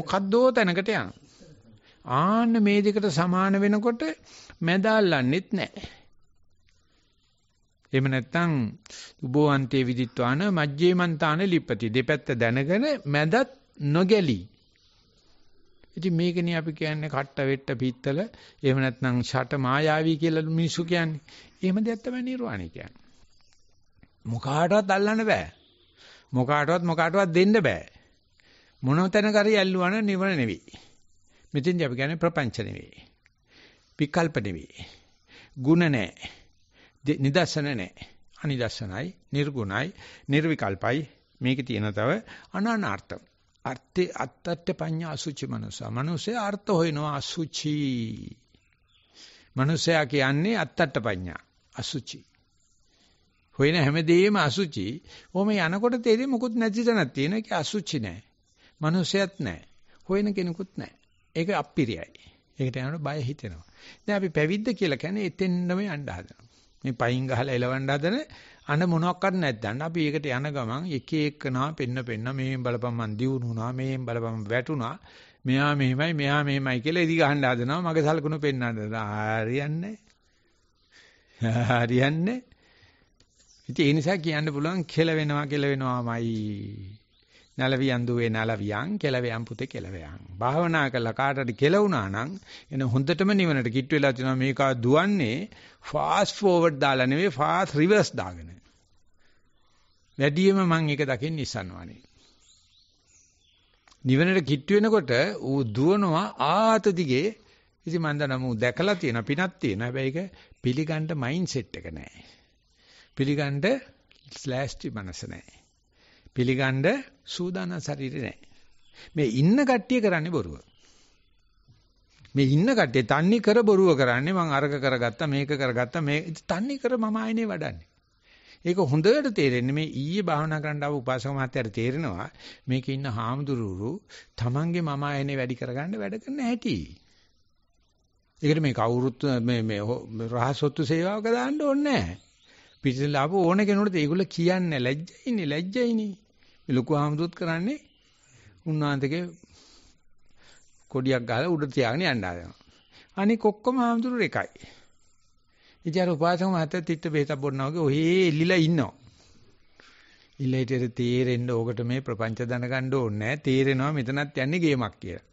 මොකද්දෝ තැනකට යනවා. ආන්න මේ දෙකට සමාන වෙනකොට මැදල්ලන්නෙත් නැහැ. එහෙම නැත්නම් උබෝවන්තේ විදිත්වාන මජ්ජේමන්තාන ලිප්පති දෙපැත්ත දැනගෙන මැදත් නොගැලී. ඉතින් මේකනේ අපි කියන්නේ කට්ට වෙට්ට පිත්තල එහෙම නැත්නම් ෂට මායාවී කියලා මිනිස්සු කියන්නේ. එහෙම දෙයක් තමයි නිර්වාණය කියන්නේ. මොකාටවත් අල්ලන්න බෑ. මොකාටවත් දෙන්න බෑ. මොනතන කරේ ඇල්ලුවාන නිවන නෙවෙයි. මෙතෙන්දී අපි කියන්නේ ප්‍රපංච නෙවෙයි. විකල්ප නෙවෙයි. ගුණ නැහැ. නිදර්ශන නැහැ. අනිදර්ශනයි, නිර්ගුණයි, නිර්විකල්පයි. මේකේ තියෙන තව අනානාර්ථ. අර්ථ අත්තත් පඤ්ඤා අසුචි මනුසා. මනුසයා අර්ථ හොයනවා අසුචි. මනුසයා කියන්නේ අත්තත් පඤ්ඤා අසුචි. හොයන හැමදේම අසුචි. ඕම යනකොට තේරෙන්නේ මොකුත් නැති තැනක් තියෙන එක අසුචි නෑ. මනුසයත් නෑ. හොයන කෙනෙකුත් නෑ. ඒක අප්පිරියයි. ඒකට යනකොට බය හිතෙනවා. දැන් අපි පැවිද්ද කියලා කියන්නේ එතෙන්නම යන්න හදනවා. මේ පයින් ගහලා එලවන්න හදන අන මොනක්වත් නැත්නම් අපි ඒකට යන ගමන් එක එකනා පෙන්න මේෙන් බලපන් මන් දියුණු වුණා මේෙන් බලපන් වැටුණා මෙයා මෙහෙමයි කියලා ඉදි ගහන්න හදනවා මගේ සලකුණු පෙන්නන්න හරියන්නේ ඉතින් ඒ නිසා කියන්න පුළුවන් කෙල වෙනවාමයි නලවියන් දුවේ නලවියන් කෙලවයන් පුතේ කෙලවයන් භාවනා කළා කාටද කෙල වුණා නම් එන හොඳටම නිවනට කිට් වෙලා තිනවා මේක දුවන්නේ ෆාස්ට් ෆෝවර්ඩ් දාලා නෙවෙයි ෆාස්ට් රිවර්ස් දාගෙන වැඩියෙන්ම මම ඒක දකින්න ඉස්සනවානේ නිවනට කිට් වෙනකොට ඌ දුවනවා ආත දිගේ ඉතින් මම දන්නම ඌ දැකලා තියෙන පිනක් තියෙන හැබැයි ඒක පිළිගන්න මයින්ඩ් සෙට් එක නැහැ පිළිගන්න ස්ලෑෂ්ටි මනස නැහැ පිළිගන්න සූදානම් ශරීරේ නැහැ. මේ ඉන්න කට්ටිය කරන්නේ බොරුව. මේ ඉන්න කට්ටිය තන්නේ කර බොරුව කරන්නේ මං අරක කරගත්තා මේක කරගත්තා මේ තන්නේ කර මම ආයෙනේ වඩන්නේ. ඒක හොඳට තේරෙන්නේ මේ ඊයේ භාවනා කරන්න ආව උපාසක මහත්තයාට තේරෙනවා මේකේ ඉන්න හාමුදුරුවෝ තමන්ගේ මම ආයෙනේ වැඩි කරගන්න වැඩ කරන්න ඇති. ඒකට මේ කවුරුත් මේ රහසොත්තු සේවාවක දාන්න ඕනේ නැහැ. පිටිලා ආපු ඕන කෙනෙකුට ඒගොල්ල කියන්නේ ලැජ්ජයිනේ. මේ ලොකු ආමතුත් කරන්නේ උන්වහන්සේගේ කොඩියක් ගහලා උඩ තියාගෙන යන්න ආවා. අනික ඔක්කොම ආමතුරු එකයි. ඉතින් උපාසකම හත තිත්ත බෙහෙත බොන්නා වගේ ඔහේ එල්ලිලා ඉන්නවා. ඊළඟට තේරෙන්න ඕකට මේ ප්‍රපංච දනගන්න ඕනේ නැහැ. තේරෙනවා මෙතනත් යන්නේ ගේමක් කියලා.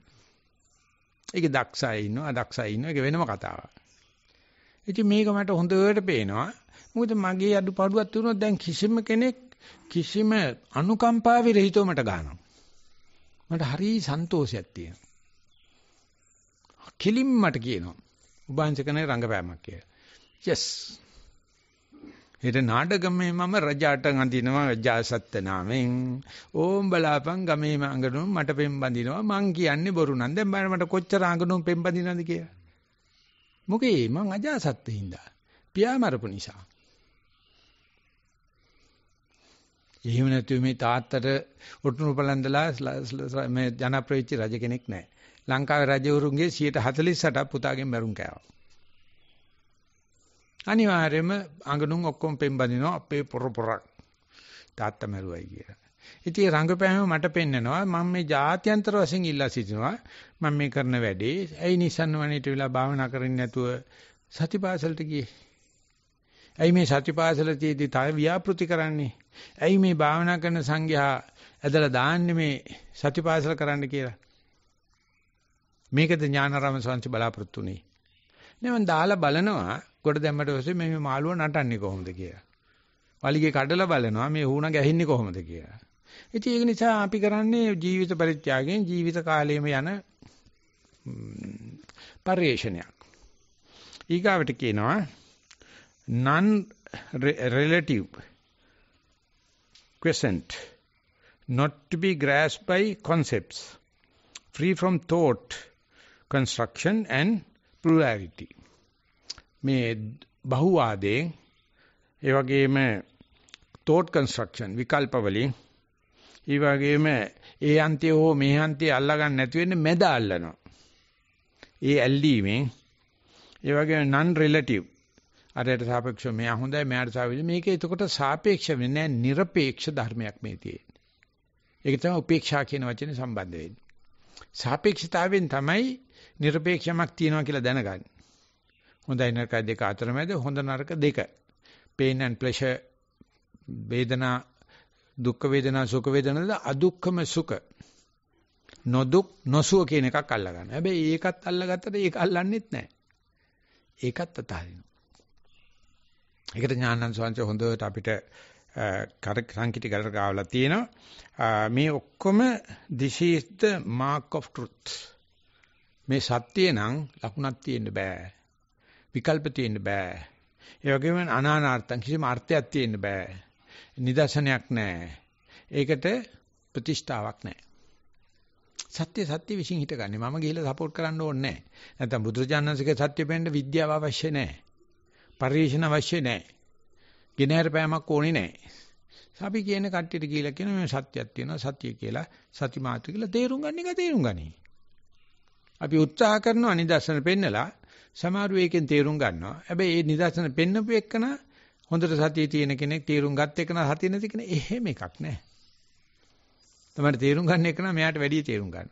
ඒක දක්ෂයි ඉන්නවා අදක්ෂයි ඉන්නවා ඒක වෙනම කතාවක්. ඉතින් මේක මට හොඳට පේනවා. මොකද මගේ අඩුපාඩුවක් තියුණොත් දැන් කිසිම කෙනෙක් කිසිම අනුකම්පා විරහිතව මට ගන්නවා. මට හරි සන්තෝෂයක් තියෙනවා. කෙලින් මට කියනවා. උභාංශකනේ රංගපෑමක් කියලා. yes. හෙට නාටකමේ මම රජාට අඳිනවා ජාසත් නාමෙන්. ඕම් බලාපන් ගමේ මඟනුම් මට පෙම් බඳිනවා. මං කියන්නේ බොරු නම් දැන් බලන්න මට කොච්චර අඟනුම් පෙම් බඳිනවද කියලා. මොකේ මං අජාසත් හින්දා. පියා මරපු නිසා. එහෙම නැතු මේ තාත්තට ඔටුනු බලන්දලා මේ ජනප්‍රවිච්ච රජ කෙනෙක් නැහැ. ලංකාවේ රජවරුන්ගේ 148% පුතාගෙන් මරුන් කෑවා. අනිවාර්යයෙන්ම අඟනුන් ඔක්කොම පෙම්බදිනවා අපේ පොරක්. තාත්තා මරුවයි කියලා. ඉතින් රංගපෑම මට පෙන්නනවා මම මේ ජාත්‍යන්තර වශයෙන් ඉල්ලා සිටිනවා මම මේ කරන වැඩේ ඇයි නිසන්න වණේට වෙලා භාවනා කරන්නේ නැතුව සතිපාසලට ගියේ. ඇයි මේ සතිපාසලතියදී තව ව්‍යාපෘති කරන්නේ? ඇයි මේ භාවනා කරන සංඝයා ඇදලා දාන්නේ මේ සතිපාසල කරන්න කියලා? මේකද ඥානාරාම සංසි බලාපොරොත්තු වෙන්නේ. නෙවෙයි දාලා බලනවා ගොඩ දැම්මට පස්සේ මේ මාළුව නටන්නේ කොහොමද කියලා. වලිගේ කඩලා බලනවා මේ හුණ ගැහින්නේ කොහොමද කියලා. ඉතින් ඒක නිසා අපි කරන්නේ ජීවිත පරිත්‍යාගයෙන් ජීවිත කාලයේම යන පරිශ්‍රණයක්. ඊගාවට කියනවා non relative quotient not to be grasped by concepts free from thought construction and plurality මේ බහුවාදයෙන් ඒ වගේම thought construction විකල්ප වලින් ඒ වගේම ඒ අන්තය හෝ මේ අන්තය අල්ලා ගන්න නැති වෙන්නේ මැද අල්ලනවා. ඒ ඇල්ලීමෙන් ඒ වගේම non relative අරයට සාපේක්ෂව මෙයා හොඳයි මෙයාට සාපේක්ෂව මේක එතකොට සාපේක්ෂ වෙන්නේ නැහැ নিরপেক্ষ ධර්මයක් මේ තියෙන්නේ. ඒක තමයි උපේක්ෂා කියන වචනේ සම්බන්ධ වෙන්නේ. සාපේක්ෂතාවෙන් තමයි নিরপেক্ষමක් තියනවා කියලා දැනගන්නේ. හොඳයි නරකයි දෙක අතරමැද හොඳ නරක දෙක. pain and pleasure වේදනා දුක්ඛ වේදනා සුඛ වේදනාද අදුක්ඛම සුඛ නොදුක් නොසුඛ කියන එකක් අල්ලා ගන්න. හැබැයි ඒකත් අල්ලාගත්තට ඒක අල්ලන්නෙත් නැහැ. ඒකත් අතහරිනවා. ඒකට ඥානන් සංස හොඳට අපිට සංකීටි ගලට ගාවලා තියෙනවා. මේ ඔක්කොම this is the mark of truth. මේ සත්‍ය නම් ලකුණක් තියෙන්න බෑ. විකල්ප තියෙන්න බෑ. ඒ වගේම අනානාර්ථං කිසිම අර්ථයක් තියෙන්න බෑ. නිදර්ශනයක් නැහැ. ඒකට ප්‍රතිෂ්ඨාවක් නැහැ. සත්‍ය විශ්ින් හිටගන්නේ. මම ගිහිල්ලා සපෝට් කරන්න ඕනේ නැහැ. නැත්නම් බුදුරජාණන්සේගේ සත්‍ය වෙන්න විද්‍යාව අවශ්‍ය නැහැ. පරිශන අවශ්‍ය නැහැ. ගිනහැරපෑමක් ඕනේ නැහැ. අපි කියන කට්ටියට කියලා කියන මේ සත්‍යයක් තියෙනවා සත්‍ය කියලා සතිමාත්‍ර කියලා තේරුම් ගන්න එක තේරුම් ගනි. අපි උත්සාහ කරනවා නිදර්ශන පෙන්නලා සමහරු එකෙන් තේරුම් ගන්නවා. හැබැයි මේ නිදර්ශන පෙන්නපු එකන හොඳට සතිය තියෙන කෙනෙක් තීරුම් ගත්ත එක නා හතිය නැති කෙනෙක් එහෙම එකක් නැහැ. තමයි තීරුම් ගන්න එක නා මෙයාට වැඩිය තීරුම් ගන්න.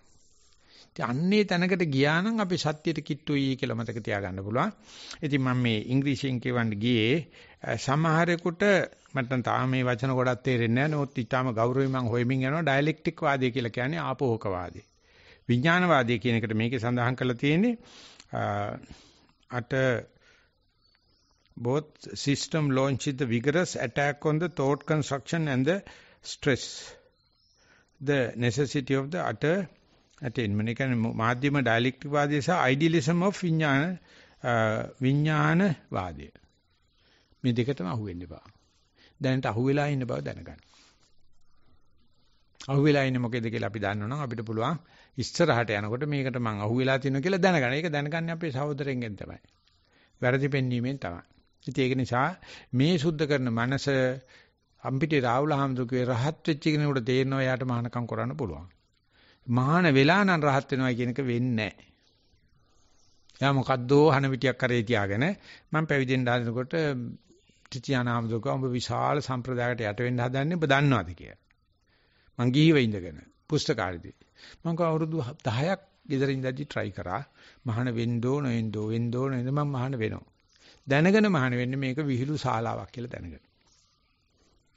ඉතින් අන්නේ තැනකට ගියා නම් අපි සත්‍යයට කිට්ටුයි කියලා මතක තියාගන්න පුළුවන්. ඉතින් මම මේ ඉංග්‍රීසියෙන් කියවන්න ගියේ සමහරෙකුට මට තාම මේ වචන ගොඩක් තේරෙන්නේ නැහැ. නමුත් ඊටාම ගෞරවයෙන් මම හොයමින් යනවා ඩයලෙක්ටික් වාදය කියලා කියන්නේ ආපෝහක වාදය. විඥානවාදය කියන එකට මේකේ සඳහන් කරලා තියෙන්නේ both system launches the vigorous attack on the thought construction and the stress. The necessity of the utter attainment. It can Madhyama dialectic vadi is idealism of Vinyana vadi. මේ දෙකටම අහු වෙන්න බා. දැනට අහු වෙලා ඉන්න බව දැනගන්න. අහු වෙලා ඉන්නේ මොකේද කියලා අපි දන්නවනම් අපිට පුළුවන් ඉස්සරහට යනකොට මේකට මං අහු වෙලා තියෙනවා කියලා දැනගන්න. ඒක දැනගන්නේ අපේ සහෝදරෙන්ගෙන් තමයි. වැරදි පෙන්වීමෙන් තමයි. ඉතින් ඒක නිසා මේ සුද්ධ කරන මනස අම්පිටි රාහුල හාමුදුරුවෝ රහත් වෙච්ච කෙනෙකුට තේරෙනවා එයාට මහානකම් කරන්න පුළුවන්. මහාන වෙලා නම් රහත් වෙනවා කියන එක වෙන්නේ නැහැ. එයා මොකද්දෝ හන පිටියක් කරේ තියාගෙන මම පැවිදෙන්න හදනකොට තිචියාන හාමුදුරුවෝ උඹ විශාල සම්ප්‍රදායකට යට වෙන්න හදන්නේ ඔබ දන්නවද කියලා. මං ගිහිව ඉඳගෙන පුස්තකාලේදී මං කව අවුරුදු 10ක් ගෙදරින් ඉඳි try කරා මහාන වෙන්න ඕන මම මහාන වෙනවා. දැනගෙන මහාන වෙන්නේ මේක විහිළු ශාලාවක් කියලා දැනගෙන.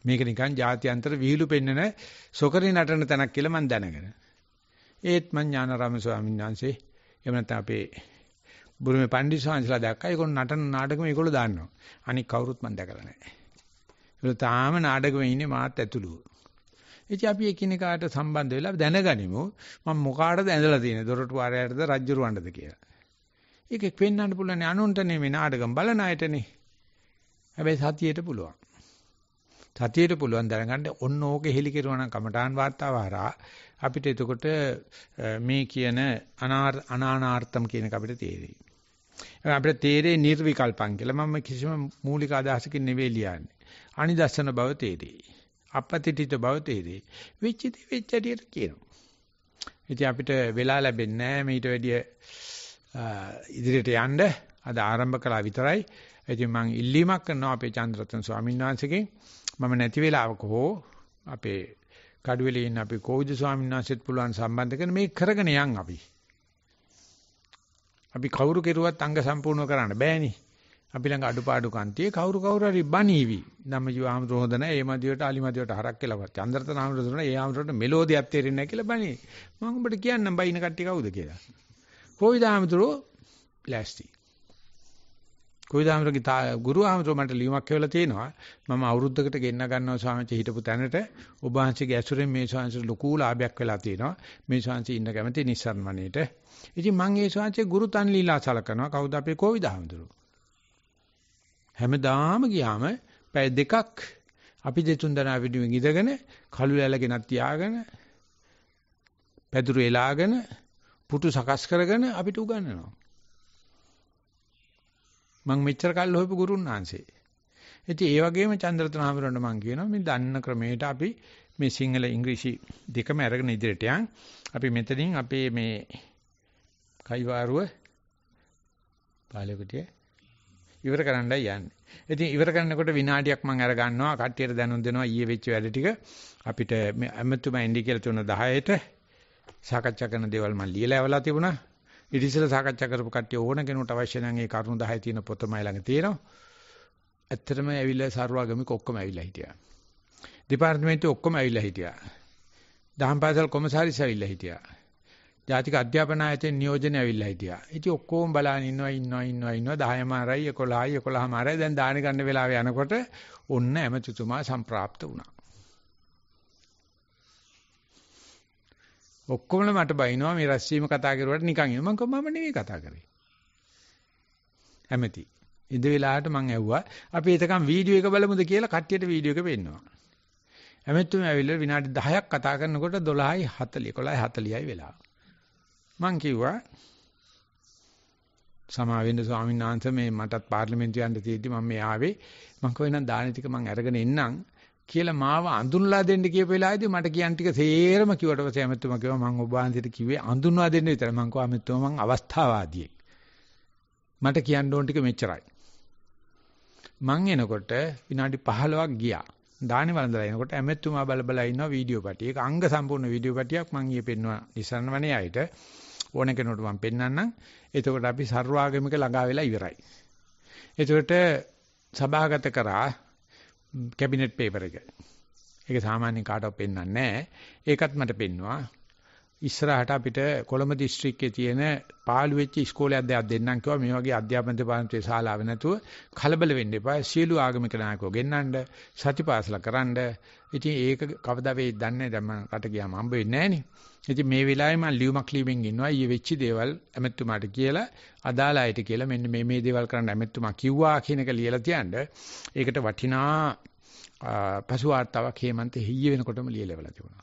මේක නිකන් ජාත්‍යන්තර විහිළු පෙන්නන සොකරේ නටන තැනක් කියලා මම දැනගෙන. ඒත් මම ඥානරාම ස්වාමීන් වහන්සේ එහෙම නැත්නම් අපේ බුරුමේ පණ්ඩිත සංඝලා දැක්කා. ඒගොල්ලෝ නටන නාටකෙම ඒගොල්ලෝ දානවා. අනික කවුරුත් මම දැකලා නැහැ. ඒගොල්ලෝ තාම නාටකෙම ඉන්නේ මාත් ඇතුළුව. ඉතින් අපි එකිනෙකාට සම්බන්ධ වෙලා දැනගනිමු මම මොකාටද ඇඳලා තියෙන්නේ දොරටු ආරයටද රජ්ජුරුවන්ටද කියලා. ඒකෙක් වෙන්නන්න පුළුවන් අනුන්ට නෙමෙයි නාඩගම් බලන අයටනේ. හැබැයි සතියේට පුළුවන්. සතියේට පුළුවන් දැනගන්න ඔන්න ඕකේ හෙලිකිරුවා නම් කමඨාන් වාර්තාව හරහා අපිට එතකොට මේ කියන අනානාර්ථම් කියන එක අපිට තේරෙයි. අපිට තේරෙයි නිර්විකල්පං කියලා මම කිසිම මූලික අදහසකින් නෙවෙයි ලියන්නේ. අනිදස්සන බව තේරෙයි. අපපතිත බව තේරෙයි. විචිත විචටියට කියනවා. ඉතින් අපිට වෙලා ලැබෙන්නේ නැහැ මේට වැඩිය ඉදිරියට යන්න. අද ආරම්භ කළා විතරයි. ඉතින් මම ඉල්ලීමක් කරනවා අපේ චන්ද්‍රරතන ස්වාමීන් වහන්සේගෙන්. මම නැති වෙලාවක හෝ අපේ කඩුවෙලේ ඉන්න අපේ කෝවිද ස්වාමීන් වහන්සේත් පුළුවන් සම්බන්ධ කරන මේ කරගෙන යන් අපි. අපි කවුරු කෙරුවත් අංග සම්පූර්ණ කරන්න බෑනේ. අපි ළඟ අඩුපාඩු කන්තියේ කවුරු හරි බණීවි. ධම්මජීව ආමතුරු හොඳ නැහැ. ඒ මදිවට අලිමදිවට හරක් කියලා. චන්ද්‍රරතන ආමතුරු දුන්නා. ඒ ආමතුරුට මෙලෝඩියක් තේරෙන්නේ නැහැ කියලා බණී. මම උඹට කියන්නම් බයින කට්ටිය කවුද කියලා. කොයි දාමතුරු ලැස්ති. කොයි දාමතුරුගේ ගුරු ආමතුරු මට ලියුමක් කියවලා තිනවා. මම අවුරුද්දකට ගෙන්න ගන්නවා ස්වාමීන් හිටපු තැනට ඔබ වහන්සේගේ ඇසුරෙන් මේ ස්වාමීන් ලොකු ලාභයක් වෙලා තිනවා. මේ ස්වාමීන් ඉන්න කැමති නිස්සාරණ වණේට. ඉතින් මම ඒ ස්වාමීන්ගේ ගුරු තන් ලීලා සලකනවා. කවුද අපේ කොයි දාමතුරු? හැමදාම ගියාම පැය දෙකක් අපි දෙතුන් දෙනා විදිහෙන් ඉඳගෙන කළු ඇල ගෙනත් තියාගෙන පැදුරු එලාගෙන පුටු සකස් කරගෙන අපිට උගන්වනවා. මම මෙච්චර කල් හොයපු ගුරුන් වහන්සේ. ඉතින් ඒ වගේම චන්ද්‍රරතන හාමුදුරන්ට මම කියනවා මේ දන්න ක්‍රමයට අපි මේ සිංහල ඉංග්‍රීසි දෙකම අරගෙන ඉදිරියට යන්. අපි මෙතනින් අපේ මේ කයිවාරුව පාලෙකට ඉවර කරන්නයි යන්නේ. ඉතින් ඉවර කරනකොට විනාඩියක් මම අර ගන්නවා කට්ටියට දැනුම් දෙනවා ඊයේ වෙච්ච වැඩ ටික අපිට මේ අමතුම එන්ඩි කියලා තුන 10ට සාකච්ඡා කරන දේවල් මම ලියලා එවලා තිබුණා. ඊට ඉස්සෙල්ලා සාකච්ඡා කරපු කට්ටිය ඕන කෙනෙකුට අවශ්‍ය නම් ඒ කරුණු 10 තියෙන පොතමයි ළඟ තියෙනවා. ඇත්තටම ඇවිල්ලා සර්වාගමික ඔක්කොම ඇවිල්ලා හිටියා. දෙපාර්තමේන්තුවේ ඔක්කොම ඇවිල්ලා හිටියා. දහම් පාසල් කොමසාරිස් ඇවිල්ලා හිටියා. ජාතික අධ්‍යාපන ආයතන නියෝජනය ඇවිල්ලා හිටියා. ඉතින් ඔක්කොම බලන් ඉන්නවා 10මාරයි 11යි 11මාරයි දැන් දාන ගන්න වෙලාවේ යනකොට ඔන්න ඇමතිතුමා සම්ප්‍රාප්ත වුණා. ඔක්කොම මට බයිනවා මේ රැස්වීම කතා කරුවාට නිකන් එනවා. මම කොහොම නෙවෙයි කතා කරේ. ඇමති. ඉඳ වෙලාවට මම ඇහුවා අපි එතකන් වීඩියෝ එක බලමුද කියලා කට්ටියට වීඩියෝ එක පෙන්නවා. එමෙතුම ඇවිල්ලා විනාඩි 10ක් කතා කරනකොට 12යි 40 11:40යි වෙලා. මං කිව්වා සමාවෙන්න ස්වාමීන් වහන්සේ මේ මටත් පාර්ලිමේන්තුව යන්න තියෙද්දි මම මේ ආවේ මං කොහෙනම් දාන ටික මං අරගෙන එන්නම් කියලා මාව අඳුන්ලා දෙන්න කියපු වෙලාවේදී මට කියන් ටික සේරම කිව්වට පස්සේ එමෙතුම කිව්වා මං ඔබ වහන්සේට කිව්වේ අඳුන්වා දෙන්න විතරයි. මං කිව්වා එමෙතුම මං අවස්ථාවාදියෙක්. මට කියන්න ඕන ටික මෙච්චරයි. මං එනකොට විනාඩි 15ක් ගියා. දානි වළඳලා එනකොට ඇමෙතුමා බලබලා ඉන්නවා වීඩියෝ පැටි. ඒක අංග සම්පූර්ණ වීඩියෝ පැටියක් මම ඊයේ පෙන්නවා ඉස්සන්න වනේ අයිට ඕන කෙනෙකුට මම පෙන්වන්නම්. එතකොට අපි සර්වාගමික ළඟා වෙලා ඉවරයි. එතකොට සභාගත කරා කැබිනට් පේපර් එක. ඒක සාමාන්‍යයෙන් කාටවත් පෙන්වන්නේ නැහැ. ඒකත් මට පෙන්නවා. ඉස්සරහට අපිට කොළඹ දිස්ත්‍රික්කයේ තියෙන පාළු වෙච්ච ඉස්කෝලයක් දෙයක් දෙන්නම් කිව්වා. මේ වගේ අධ්‍යාපන දෙපාර්තමේන්තුවේ ශාලාව නැතුව කලබල වෙන්න එපා. සියලු ආගමික නායකයෝ ගෙන්නන්න සතිපාසල කරන්න. ඉතින් ඒක කවදා වෙයිද දන්නේ නැහැ. දැන් මම රට ගියාම හම්බ වෙන්නේ නැහැ නේ. ඉතින් මේ වෙලාවේ මම ලියුමක් ලියමින් ඉන්නවා. ඊයේ වෙච්ච දේවල් ඇමෙතුමාට කියලා අදාළ අයට කියලා මෙන්න මේ දේවල් කරන්න ඇමෙතුමා කිව්වා කියන එක ලියලා තියන්න. ඒකට වටිනා පසුවාර්තාවක් හේමන්ත හිය වෙනකොටම ලියලවලා තිබුණා.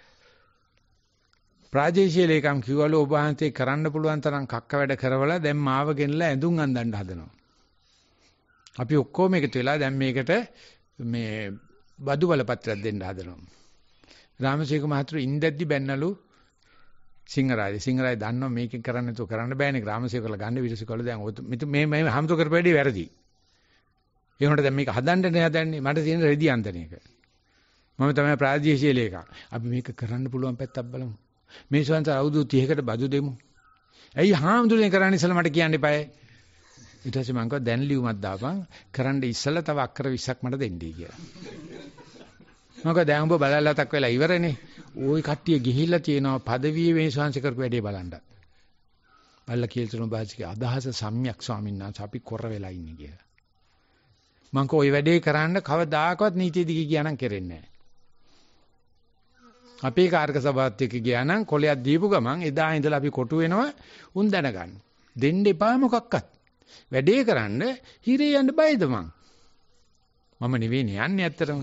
ප්‍රාදේශීය ලේකම් කිව්වලු ඔබ වහන්සේ කරන්න පුළුවන් තරම් කක්ක වැඩ කරවලා දැන් මාව ගෙනලා ඇඳුම් අඳින්න හදනවා. අපි ඔක්කොම එකතු වෙලා දැන් මේකට මේ බදු බලපත්‍රයක් දෙන්න හදනවා. රාමසේක මහතුරු ඉන්දැද්දි බැන්නලු සිංහරාජ දන්නවා මේකෙන් කරන්න නැතුව කරන්න බෑනේ. රාමසේකල ගන්න විරසකල දැන් මේ හම්තු කරපැඩේ වැරදි. ඒ වුණාට දැන් මේක හදන්නනේ හදන්නේ මට තියෙන රෙදි අන්දන එක. මම තමයි ප්‍රාදේශීය ලේකම්. අපි මේක කරන්න පුළුවන් පැත්තක් බලමු. මේ සවන්ත අවුරුදු 30කට බදු දෙමු. ඇයි හාමුදුරනේ කරන්න ඉස්සලා මට කියන්න එපායි. ඊට පස්සේ මම කිව්වා දැන් ලියුමක් දාපන් කරන්න ඉස්සලා තව අක්කර 20ක් මට දෙන්නී කියලා. මම කිව්වා දැන් ඔබ බලලතක් වෙලා ඉවරනේ. ওই කට්ටිය ගිහිල්ලා තියෙනවා පදවියේ මේ සවන්ත කරපු වැඩේ බලන්න. බලලා කියලා තුන බාසිකේ අදහස සම්්‍යක් ස්වාමීන් වහන්සේ අපි කොර වෙලා ඉන්නේ කියලා. මම කිව්වා ওই වැඩේ කරන්න කවදාකවත් නීතිය දිගේ ගියානම් කරෙන්නේ නැහැ. අපේ කාර්ක සභාවත් එක්ක ගියා නම් කොලයක් දීපු ගමන් එදා ඉඳලා අපි කොටු වෙනවා උන් දැනගන්න. දෙන්න එපා මොකක්වත්. වැඩේ කරන්න හිරේ යන්න බයද මං? මම නෙවෙයි යන්නේ ඇත්තටම.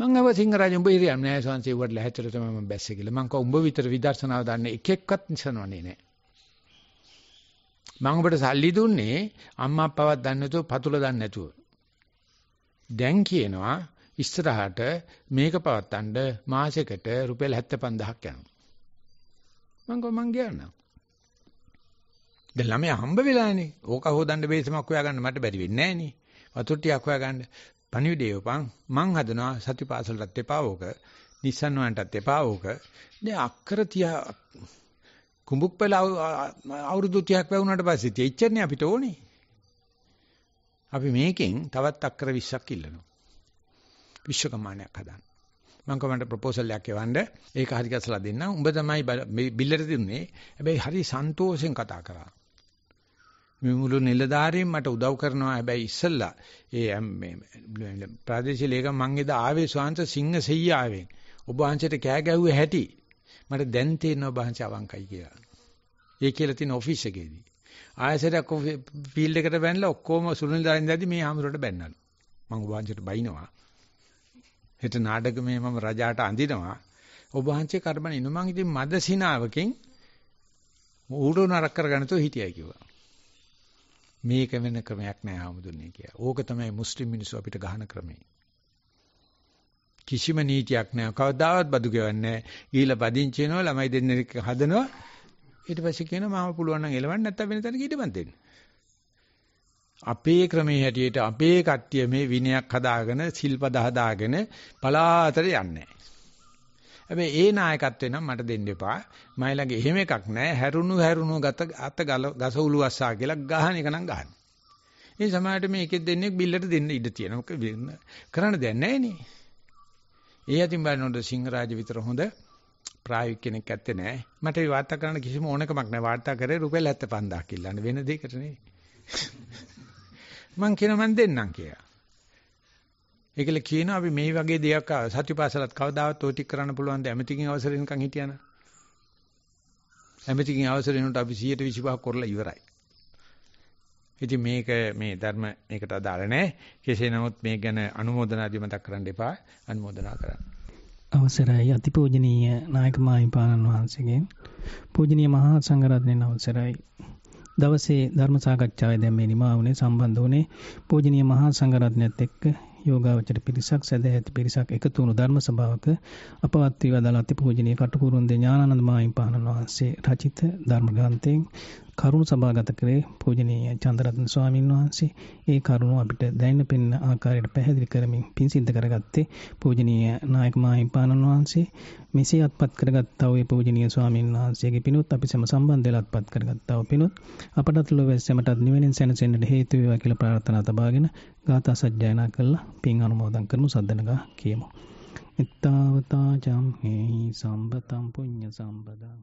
මං අව සිංහරාජ උඹ හිරේ යන්නේ නැහැ සංසේ වල හැතර තමයි මම බැස්සේ කියලා. මං කව උඹ විතර විදර්ශනාව දන්නේ එක එක්කත් නිසනවන්නේ නැහැ. මං ඔබට සල්ලි දුන්නේ අම්මා අප්පාවත් දන්නේ නැතුව පතුල දන්නේ නැතුව. දැන් කියනවා ඉස්සරහට මේක පවත්තන්න මාසෙකට රුපියල් 75000ක් යනවා. මං කො මං ගියානම්. දැන් ළමයා හම්බ වෙලානේ. ඕක හොදන්න බේසමක් හොයාගන්න මට බැරි වෙන්නේ නෑනේ. වතුර ටිකක් හොයාගන්න. පණිවිඩයෝපන් මං හදනවා සතිපාසලටත් එපා ඕක. නිසන් වන්ටත් එපා ඕක. දැන් අක්කර 30 කුඹුක්පල අවුරුදු 30ක් වැවුනාට පස්සේ තියෙච්චනේ අපිට ඕනේ. අපි මේකෙන් තවත් අක්කර 20ක් ඉල්ලනවා. විශ්වකමානයක් හදන්න. මම කමෙන්ට ප්‍රොපෝසල් එකක් එවන්න. ඒක හරි ගැසලා දෙන්න. උඹ තමයි මේ බිල්ලට දුන්නේ. හැබැයි හරි සන්තෝෂෙන් කතා කරා. මේ මුළු නිලධාරියෙන් මට උදව් කරනවා. හැබැයි ඉස්සෙල්ලා ඒ මේ ප්‍රාදේශීය ලේකම් මං එදා ආවේ ස්වාංශ සිංහ සෙයියාවෙන්. ඔබ වහන්සේට කෑ ගැහුවේ හැටි. මට දැන් තේරෙනවා බංච අවංකයි කියලා. ඒ කියලා තියෙන ඔෆිස් එකේදී. ආයෙසරක් ෆීල්ඩ් එකට බැනලා ඔක්කොම සුනිල් දානින්දදී මේ ආමරට බැන්නලු. මම ඔබාංචට බයිනවා. හෙට නාටකමේ මම රජාට අඳිනවා. ඔබාංචේ කරබනිනු මං ඉතින් මද සිනාවකින් ඌඩෝ නරක කරගන්න තෝ හිටියයි කිව්වා. මේක වෙන ක්‍රමයක් නෑ ආමුදුන්නේ කියලා. ඕක තමයි මුස්ලිම් මිනිස්සු අපිට ගහන ක්‍රමය. කිසිම නීතියක් නැහැ. කවදාවත් බදු ගෙවන්නේ නැහැ. ගිහිල්ලා පදිංචි වෙනවා ළමයි දෙන්නෙක් හදනවා. ඊට පස්සේ කියනවා මම පුළුවන් නම් එලවන්න නැත්නම් වෙන තැනක ඊට බන් දෙන්න. අපේ ක්‍රමයේ හැටියට අපේ කට්ටිය මේ විනයක් හදාගෙන සිල්පද හදාගෙන පලාතර යන්නේ. හැබැයි ඒ නායකත්වේ නම් මට දෙන්න එපා. මයි ළඟ එහෙම එකක් නැහැ. හැරුණු ගත අත ගස උළු අස්සා කියලා ගහන එක නම් ගන්න. ඒ සමායට මේ එකෙක් දෙන්නෙක් බිල්ලට දෙන්න ඉඩ තියෙනවා. කරන්න දෙයක් නැහැ නේ. ඒ අතින් බලනකොට සිංහරාජ විතර හොඳ ප්‍රායෝගික කෙනෙක් ඇත්තේ නැහැ. මට මේ වාර්තා කරන්න කිසිම ඕනකමක් නැහැ. වාර්තා කරේ රුපියල් 75000ක් ඉල්ලන්න වෙන දෙයකට නෙවෙයි. මං කියනවා මං දෙන්නම් කියලා. ඒකල කියනවා අපි මේ වගේ දෙයක් සත්‍යපාසලත් කවදාවත් ඕටික් කරන්න පුළුවන් ද ඇමතිගෙන් අවසර එනකන් හිටියානම්. ඇමතිගෙන් අවසර එනකොට අපි 125ක් කරලා ඉවරයි. ඉතින් මේක මේ ධර්ම මේකට අදාළ නැහැ. කෙසේ නමුත් මේ ගැන අනුමೋದනාදී මතක් කරන්න එපා. අනුමೋದනා කරන්න. අවසරයි අතිපූජනීය නායක මාහිමිපාණන් වහන්සේගෙන් පූජනීය මහා සංඝරත්නයන් අවසරයි. දවසේ ධර්ම සාකච්ඡාවේ දැන් මේ නිමා වුණේ සම්බන්ධ වුණේ පූජනීය මහා සංඝරත්නයත් එක්ක යෝගාවචර පිරිසක් සැදැහැ ඇති පිරිසක් එකතු වුණු ධර්ම සභාවක අපවත් වී වදාළ අතිපූජනීය කටුකුරුන්දේ ඥානানন্দ මාහිමිපාණන් වහන්සේ රචිත ධර්ම ග්‍රන්ථයෙන් කරුණු සභාගත කරේ පූජනීය චන්දරත්න ස්වාමීන් වහන්සේ. ඒ කරුණු අපිට දැනෙන්න පෙනෙන ආකාරයට පැහැදිලි කරමින් පින් සිද්ධ කරගත්තේ පූජනීය නායක මාහිමිපාණන් වහන්සේ. මෙසේ අත්පත් කරගත්තා වූ පූජනීය ස්වාමීන් වහන්සේගේ පිණුත් අපි සම සම්බන්ධ වෙලා අත්පත් කරගත්තා වූ පිණුත් අපටත් ලොවැස්සෙමටත් නිවෙනින් සැනසෙන්නට හේතු වේවා කියලා ප්‍රාර්ථනා තබාගෙන ගාථා සජ්ජායනා කරලා පින් අනුමෝදන් කරමු සද්දනගා කියමු. එත්තාවතා චම්හි සම්බතම් පුඤ්ඤ සම්පදා